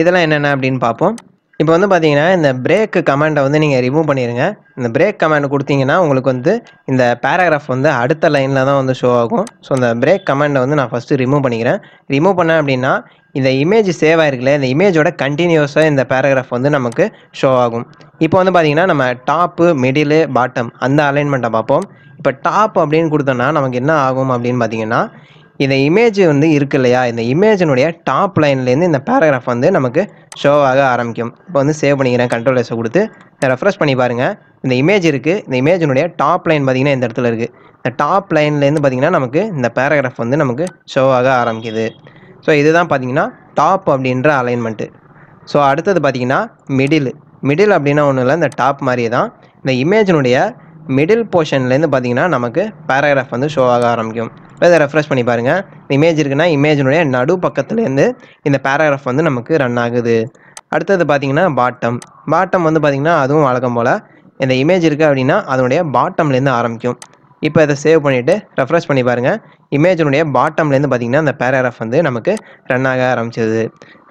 இதெல்லாம் என்னென்ன அப்படின்னு பார்ப்போம். இப்போ வந்து பார்த்தீங்கன்னா இந்த பிரேக் கமாண்டை வந்து நீங்கள் ரிமூவ் பண்ணிடுங்க. இந்த பிரேக் கமாண்ட் கொடுத்தீங்கன்னா உங்களுக்கு வந்து இந்த பேராகிராஃப் வந்து அடுத்த லைனில் தான் வந்து ஷோ ஆகும். ஸோ இந்த பிரேக் கமாண்டை வந்து நான் ஃபஸ்ட்டு ரிமூவ் பண்ணிக்கிறேன். ரிமூவ் பண்ணேன் அப்படின்னா இந்த இமேஜ் சேவ் ஆகிருக்குல்ல, இந்த இமேஜோட கண்டினியூஸாக இந்த பேராகிராஃப் வந்து நமக்கு ஷோ ஆகும். இப்போ வந்து பார்த்தீங்கன்னா நம்ம டாப்பு மிடிலு பாட்டம் அந்த அலைன்மெண்ட்டை பார்ப்போம். இப்போ டாப் அப்படின்னு கொடுத்தோன்னா நமக்கு என்ன ஆகும் அப்படின்னு பார்த்தீங்கன்னா இந்த இமேஜ் வந்து இருக்கு இல்லையா, இந்த இமேஜினுடைய டாப் லைன்லேருந்து இந்த பேராகிராஃப் வந்து நமக்கு ஷோவாக ஆரம்பிக்கும். இப்போ வந்து சேவ் பண்ணிக்கிறேன் கண்ட்ரோல் எஸ் கொடுத்து ரெஃப்ரெஷ் பண்ணி பாருங்கள். இந்த இமேஜ் இருக்குது, இந்த இமேஜினுடைய டாப் லைன் பார்த்திங்கன்னா இந்த இடத்துல இருக்குது. இந்த டாப் லைன்லேருந்து பார்த்திங்கன்னா நமக்கு இந்த பேராகிராஃப் வந்து நமக்கு ஷோவாக ஆரம்பிக்குது. ஸோ இதுதான் பார்த்திங்கன்னா டாப் அப்படின்ற அலைன்மெண்ட்டு. ஸோ அடுத்தது பார்த்திங்கன்னா மிடில். மிடில் அப்படின்னா ஒன்றும் இல்லை, இந்த டாப் மாதிரியே தான் இந்த இமேஜினுடைய மிடில் போர்ஷன்லேருந்து பார்த்திங்கன்னா நமக்கு பேராகிராஃப் வந்து ஷோவாக ஆரம்பிக்கும். இதை ரெஃப்ரெஷ் பண்ணி பாருங்கள். இமேஜ் இருக்குன்னா இமேஜினுடைய நடு பக்கத்துலேருந்து இந்த பேராகிராஃப் வந்து நமக்கு ரன் ஆகுது. அடுத்தது பார்த்திங்கன்னா பாட்டம். பாட்டம் வந்து பார்த்திங்கன்னா அதுவும் வழக்கம் போல் இந்த இமேஜ் இருக்குது அப்படின்னா அதனுடைய பாட்டம்லேருந்து ஆரம்பிக்கும். இப்போ இதை சேவ் பண்ணிவிட்டு ரெஃப்ரெஷ் பண்ணி பாருங்கள். இமேஜினுடைய பாட்டம்லேருந்து பார்த்திங்கன்னா அந்த பேராகிராஃப் வந்து நமக்கு ரன் ஆக ஆரம்பிச்சிது.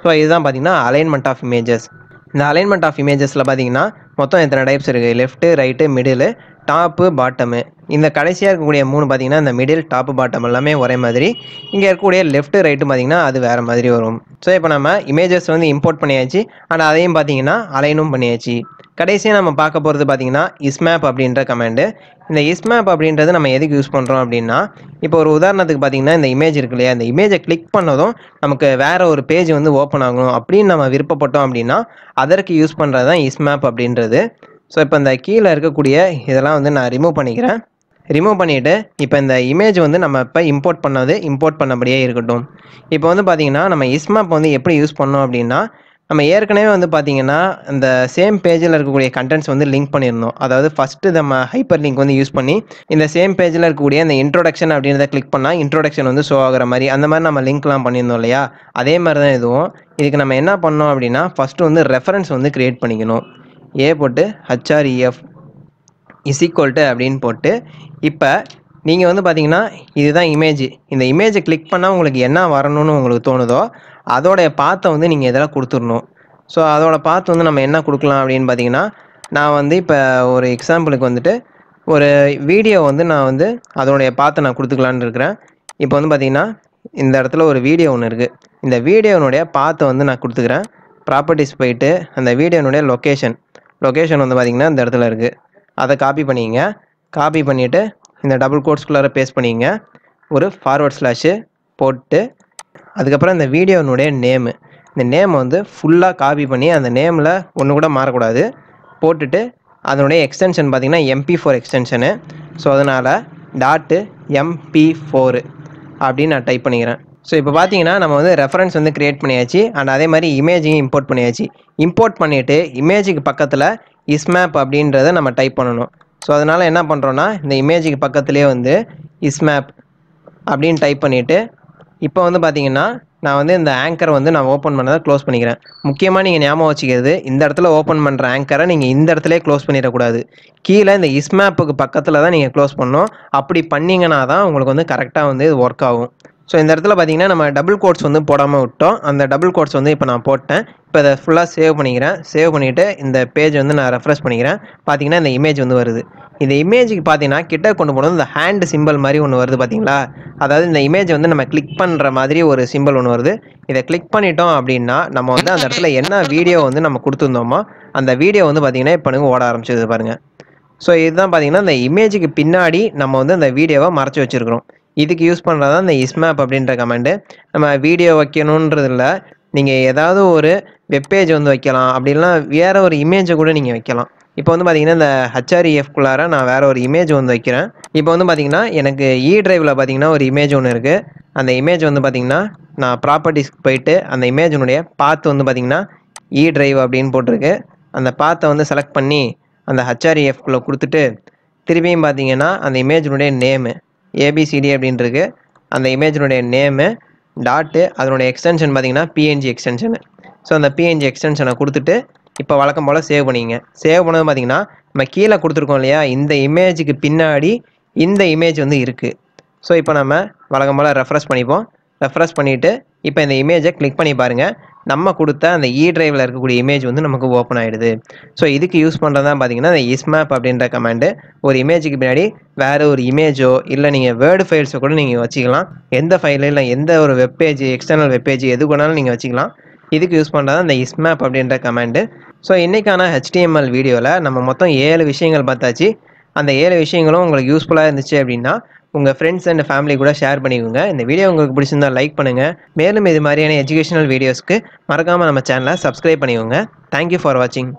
ஸோ இதுதான் பார்த்திங்கன்னா அலைன்மெண்ட் ஆஃப் இமேஜஸ். இந்த அலைன்மெண்ட் ஆஃப் இமேஜஸில் பார்த்திங்கன்னா மொத்தம் எத்தனை டைப்ஸ் இருக்குது? Left, right, middle, top, bottom. இந்த கடைசியாக இருக்கக்கூடிய மூணு பார்த்திங்கன்னா இந்த மிடில், டாப்பு, பாட்டம் எல்லாமே ஒரே மாதிரி. இங்கே இருக்கக்கூடிய லெஃப்ட்டு, ரைட்டு பார்த்திங்கன்னா அது வேறு மாதிரி வரும். ஸோ இப்போ நம்ம இமேஜஸ் வந்து இம்போர்ட் பண்ணியாச்சு, ஆனால் அதையும் பார்த்திங்கன்னா அலைனும் பண்ணியாச்சு. கடைசியாக நம்ம பார்க்க போகிறது பார்த்திங்கன்னா இஸ்மேப் அப்படின்ற கமெண்டு. இந்த இஸ்மேப் அப்படின்றது நம்ம எதுக்கு யூஸ் பண்ணுறோம் அப்படின்னா, இப்போ ஒரு உதாரணத்துக்கு பார்த்திங்கன்னா இந்த இமேஜ் இருக்கு இல்லையா, இந்த இமேஜை கிளிக் பண்ணதும் நமக்கு வேறு ஒரு பேஜ் வந்து ஓப்பன் ஆகணும் அப்படின்னு நம்ம விருப்பப்பட்டோம் அப்படின்னா அதற்கு யூஸ் பண்ணுறது தான் இஸ்மேப் அப்படின்றது. ஸோ இப்போ இந்த கீழே இருக்கக்கூடிய இதெல்லாம் வந்து நான் ரிமூவ் பண்ணிக்கிறேன். ரிமூவ் பண்ணிவிட்டு இப்போ இந்த இமேஜ் வந்து நம்ம இப்போ இம்போர்ட் பண்ணது இம்போர்ட் பண்ணபடியே இருக்கட்டும். இப்போ வந்து பார்த்திங்கன்னா நம்ம இஸ்மேப் வந்து எப்படி யூஸ் பண்ணோம் அப்படின்னா, நம்ம ஏற்கனவே வந்து பார்த்திங்கன்னா இந்த சேம் பேஜில் இருக்கக்கூடிய கண்டென்ட்ஸ் வந்து லிங்க் பண்ணியிருந்தோம். அதாவது ஃபஸ்ட்டு நம்ம ஹைப்பர் லிங்க் வந்து யூஸ் பண்ணி இந்த சேம் பேஜில் இருக்கக்கூடிய இந்த இன்ட்ரோடக்ஷன் அப்படின்றத கிளிக் பண்ணால் இன்ட்ரோடக்ஷன் வந்து ஷோ ஆகிற மாதிரி அந்த மாதிரி நம்ம லிங்க்லாம் பண்ணியிருந்தோம் இல்லையா, அதே மாதிரி தான் இதுவும். இதுக்கு நம்ம என்ன பண்ணோம் அப்படின்னா ஃபஸ்ட்டு வந்து ரெஃபரன்ஸ் வந்து க்ரியேட் பண்ணிக்கணும். ஏ போட்டு ஹச்ஆர்இஎஃப் இஸ் ஈக்குவல் டு அப்படின்னு போட்டு இப்போ நீங்கள் வந்து பார்த்திங்கன்னா இதுதான் இமேஜ். இந்த இமேஜை கிளிக் பண்ணால் உங்களுக்கு என்ன வரணும்னு உங்களுக்கு தோணுதோ அதோடைய பாத்தை வந்து நீங்கள் இதெல்லாம் கொடுத்துடணும். ஸோ அதோடய பாத்து வந்து நம்ம என்ன கொடுக்கலாம் அப்படின்னு பார்த்திங்கன்னா, நான் வந்து இப்போ ஒரு எக்ஸாம்பிளுக்கு வந்துட்டு ஒரு வீடியோ வந்து நான் வந்து அதோடைய பாத்தை நான் கொடுத்துக்கலான்னு இருக்கிறேன். இப்போ வந்து பார்த்திங்கன்னா இந்த இடத்துல ஒரு வீடியோ ஒன்று இருக்குது. இந்த வீடியோனுடைய பாத்தை வந்து நான் கொடுத்துக்கிறேன். ப்ராப்பர்ட்டிஸ் போயிட்டு அந்த வீடியோனுடைய லொக்கேஷன் லொக்கேஷன் வந்து பார்த்திங்கன்னா இந்த இடத்துல இருக்குது. அதை காப்பி பண்ணிங்க. காப்பி பண்ணிவிட்டு இந்த டபுள் கோட்ஸ்குள்ளார பேஸ்ட் பண்ணிங்க. ஒரு ஃபார்வர்ட் ஸ்லாஷு போட்டு அதுக்கப்புறம் இந்த வீடியோனுடைய நேமு, இந்த நேம் வந்து ஃபுல்லாக காப்பி பண்ணி அந்த நேமில் ஒன்று கூட மாறக்கூடாது போட்டுட்டு அதனுடைய எக்ஸ்டென்ஷன் பார்த்திங்கன்னா எம்பி ஃபோர் எக்ஸ்டென்ஷனு. ஸோ அதனால் டாட்டு எம்பி ஃபோரு அப்படின்னு நான் டைப் பண்ணிக்கிறேன். ஸோ இப்போ பார்த்திங்கன்னா நம்ம வந்து ரெஃபரன்ஸ் வந்து க்ரியேட் பண்ணியாச்சு, அண்ட் அதே மாதிரி இமேஜையும் இம்போர்ட் பண்ணியாச்சு. இம்போர்ட் பண்ணிவிட்டு இமேஜுக்கு பக்கத்தில் இஸ்மேப் அப்படின்றத நம்ம டைப் பண்ணணும். ஸோ அதனால் என்ன பண்ணுறோன்னா இந்த இமேஜுக்கு பக்கத்துலேயே வந்து இஸ்மேப் அப்படின்னு டைப் பண்ணிவிட்டு இப்போ வந்து பார்த்திங்கன்னா நான் வந்து இந்த ஆங்கரை வந்து நான் ஓப்பன் பண்ணதை க்ளோஸ் பண்ணிக்கிறேன். முக்கியமாக நீங்கள் ஞாபகம் வச்சுக்கிறது, இந்த இடத்துல ஓப்பன் பண்ணுற ஆங்கரை நீங்கள் இந்த இடத்துலேயே க்ளோஸ் பண்ணிடக்கூடாது. கீழே இந்த இஸ்மேப்புக்கு பக்கத்தில் தான் நீங்கள் க்ளோஸ் பண்ணணும். அப்படி பண்ணிங்கன்னா தான் உங்களுக்கு வந்து கரெக்டாக வந்து இது ஒர்க் ஆகும். ஸோ இந்த இடத்துல பார்த்திங்கன்னா நம்ம டபுள் கோட்ஸ் வந்து போடாமல் விட்டோம். அந்த டபுள் கோட்ஸ் வந்து இப்போ நான் போட்டேன். இப்போ அதை ஃபுல்லாக சேவ் பண்ணிக்கிறேன். சேவ் பண்ணிவிட்டு இந்த பேஜ் வந்து நான் ரெஃப்ரெஷ் பண்ணிக்கிறேன். பார்த்திங்கன்னா இந்த இமேஜ் வந்து வருது. இந்த இமேஜுக்கு பார்த்திங்கன்னா கிட்ட கொண்டு போனது இந்த ஹேண்டு சிம்பிள் மாதிரி ஒன்று வருது பார்த்திங்களா, அதாவது இந்த இமேஜ் வந்து நம்ம கிளிக் பண்ணுற மாதிரி ஒரு சிம்பிள் ஒன்று வருது. இதை கிளிக் பண்ணிட்டோம் அப்படின்னா நம்ம வந்து அந்த இடத்துல என்ன வீடியோ வந்து நம்ம கொடுத்துருந்தோமோ அந்த வீடியோ வந்து பார்த்திங்கன்னா இப்போ எனக்கு ஓட ஆரம்பிச்சிது பாருங்கள். ஸோ இதுதான் பார்த்திங்கன்னா இந்த இமேஜுக்கு பின்னாடி நம்ம வந்து அந்த வீடியோவை மறைச்சி வச்சுருக்கிறோம். இதுக்கு யூஸ் பண்ணுறது தான் இந்த இஸ்மேப் அப்படின்ற கமெண்டு. நம்ம வீடியோ வைக்கணுன்றது இல்லை, நீங்கள் ஏதாவது ஒரு வெப்பேஜ் வந்து வைக்கலாம், அப்படின்லாம் வேறு ஒரு இமேஜை கூட நீங்கள் வைக்கலாம். இப்போ வந்து பார்த்திங்கன்னா இந்த ஹச்ஆர்இஎஃப்குள்ளார நான் வேறு ஒரு இமேஜ் வந்து வைக்கிறேன். இப்போ வந்து பார்த்திங்கன்னா எனக்கு இ ட்ரைவில் பார்த்திங்கன்னா ஒரு இமேஜ் ஒன்று இருக்குது. அந்த இமேஜ் வந்து பார்த்திங்கன்னா நான் ப்ராப்பர்ட்டிஸ்க்கு போயிட்டு அந்த இமேஜினுடைய பாத் வந்து பார்த்திங்கன்னா இ ட்ரைவ் அப்படின்னு போட்டிருக்கு. அந்த பாத்தை வந்து செலக்ட் பண்ணி அந்த ஹச்ஆர்இஎஃப்குள்ளே கொடுத்துட்டு திரும்பியும் பார்த்திங்கன்னா அந்த இமேஜினுடைய நேமு ஏபிசிடி அப்படின்ட்டுருக்கு. அந்த இமேஜினுடைய நேமு டாட்டு அதனுடைய எக்ஸ்டென்ஷன் பார்த்திங்கன்னா பிஎன்ஜி எக்ஸ்டென்ஷனு. ஸோ அந்த பிஎன்ஜி எக்ஸ்டென்ஷனை கொடுத்துட்டு இப்போ வழக்கம் போல் சேவ் பண்ணிங்க. சேவ் பண்ணது பார்த்திங்கன்னா நம்ம கீழே கொடுத்துருக்கோம் இல்லையா, இந்த இமேஜுக்கு பின்னாடி இந்த இமேஜ் வந்து இருக்குது. ஸோ இப்போ நம்ம வழக்கம் போல் ரெஃப்ரெஷ் பண்ணிப்போம். ரெஃப்ரெஷ் பண்ணிவிட்டு இப்போ இந்த இமேஜை கிளிக் பண்ணி பாருங்கள். நம்ம கொடுத்த அந்த இ ட்ரைவில் இருக்கக்கூடிய இமேஜ் வந்து நமக்கு ஓப்பன் ஆகிடுது. ஸோ இதுக்கு யூஸ் பண்ணுறது தான் பார்த்திங்கன்னா இந்த இஸ்மேப் அப்படின்ற கமெண்டு. ஒரு இமேஜுக்கு பின்னாடி வேறு ஒரு இமேஜோ இல்லை நீங்கள் வேர்டு ஃபைல்ஸோ கூட நீங்கள் வச்சுக்கலாம். எந்த ஃபைலு இல்லை எந்த ஒரு வெப்பேஜ், எக்ஸ்டர்னல் வெப்பேஜ் எது கொண்டாலும் நீங்கள் வச்சுக்கலாம். இதுக்கு யூஸ் பண்ணுறது அந்த இஸ்மேப் அப்படின்ற கமெண்டு. ஸோ இன்றைக்கான ஹெச்டிஎம்எல் வீடியோவில் நம்ம மொத்தம் ஏழு விஷயங்கள் பார்த்தாச்சு. அந்த ஏழு விஷயங்களும் உங்களுக்கு யூஸ்ஃபுல்லாக இருந்துச்சு அப்படின்னா உங்கள் ஃப்ரெண்ட்ஸ் அண்ட் ஃபேமிலி கூட ஷேர் பண்ணிக்கோங்க. இந்த வீடியோ உங்களுக்கு பிடிச்சிருந்தா லைக் பண்ணுங்கள். மேலும் இது மாதிரியான எஜுகேஷனல் வீடியோஸ்க்கு மறக்காமல் நம்ம சேனலை சப்ஸ்கிரைப் பண்ணிக்கோங்க. தேங்க்யூ ஃபார் வாட்சிங்.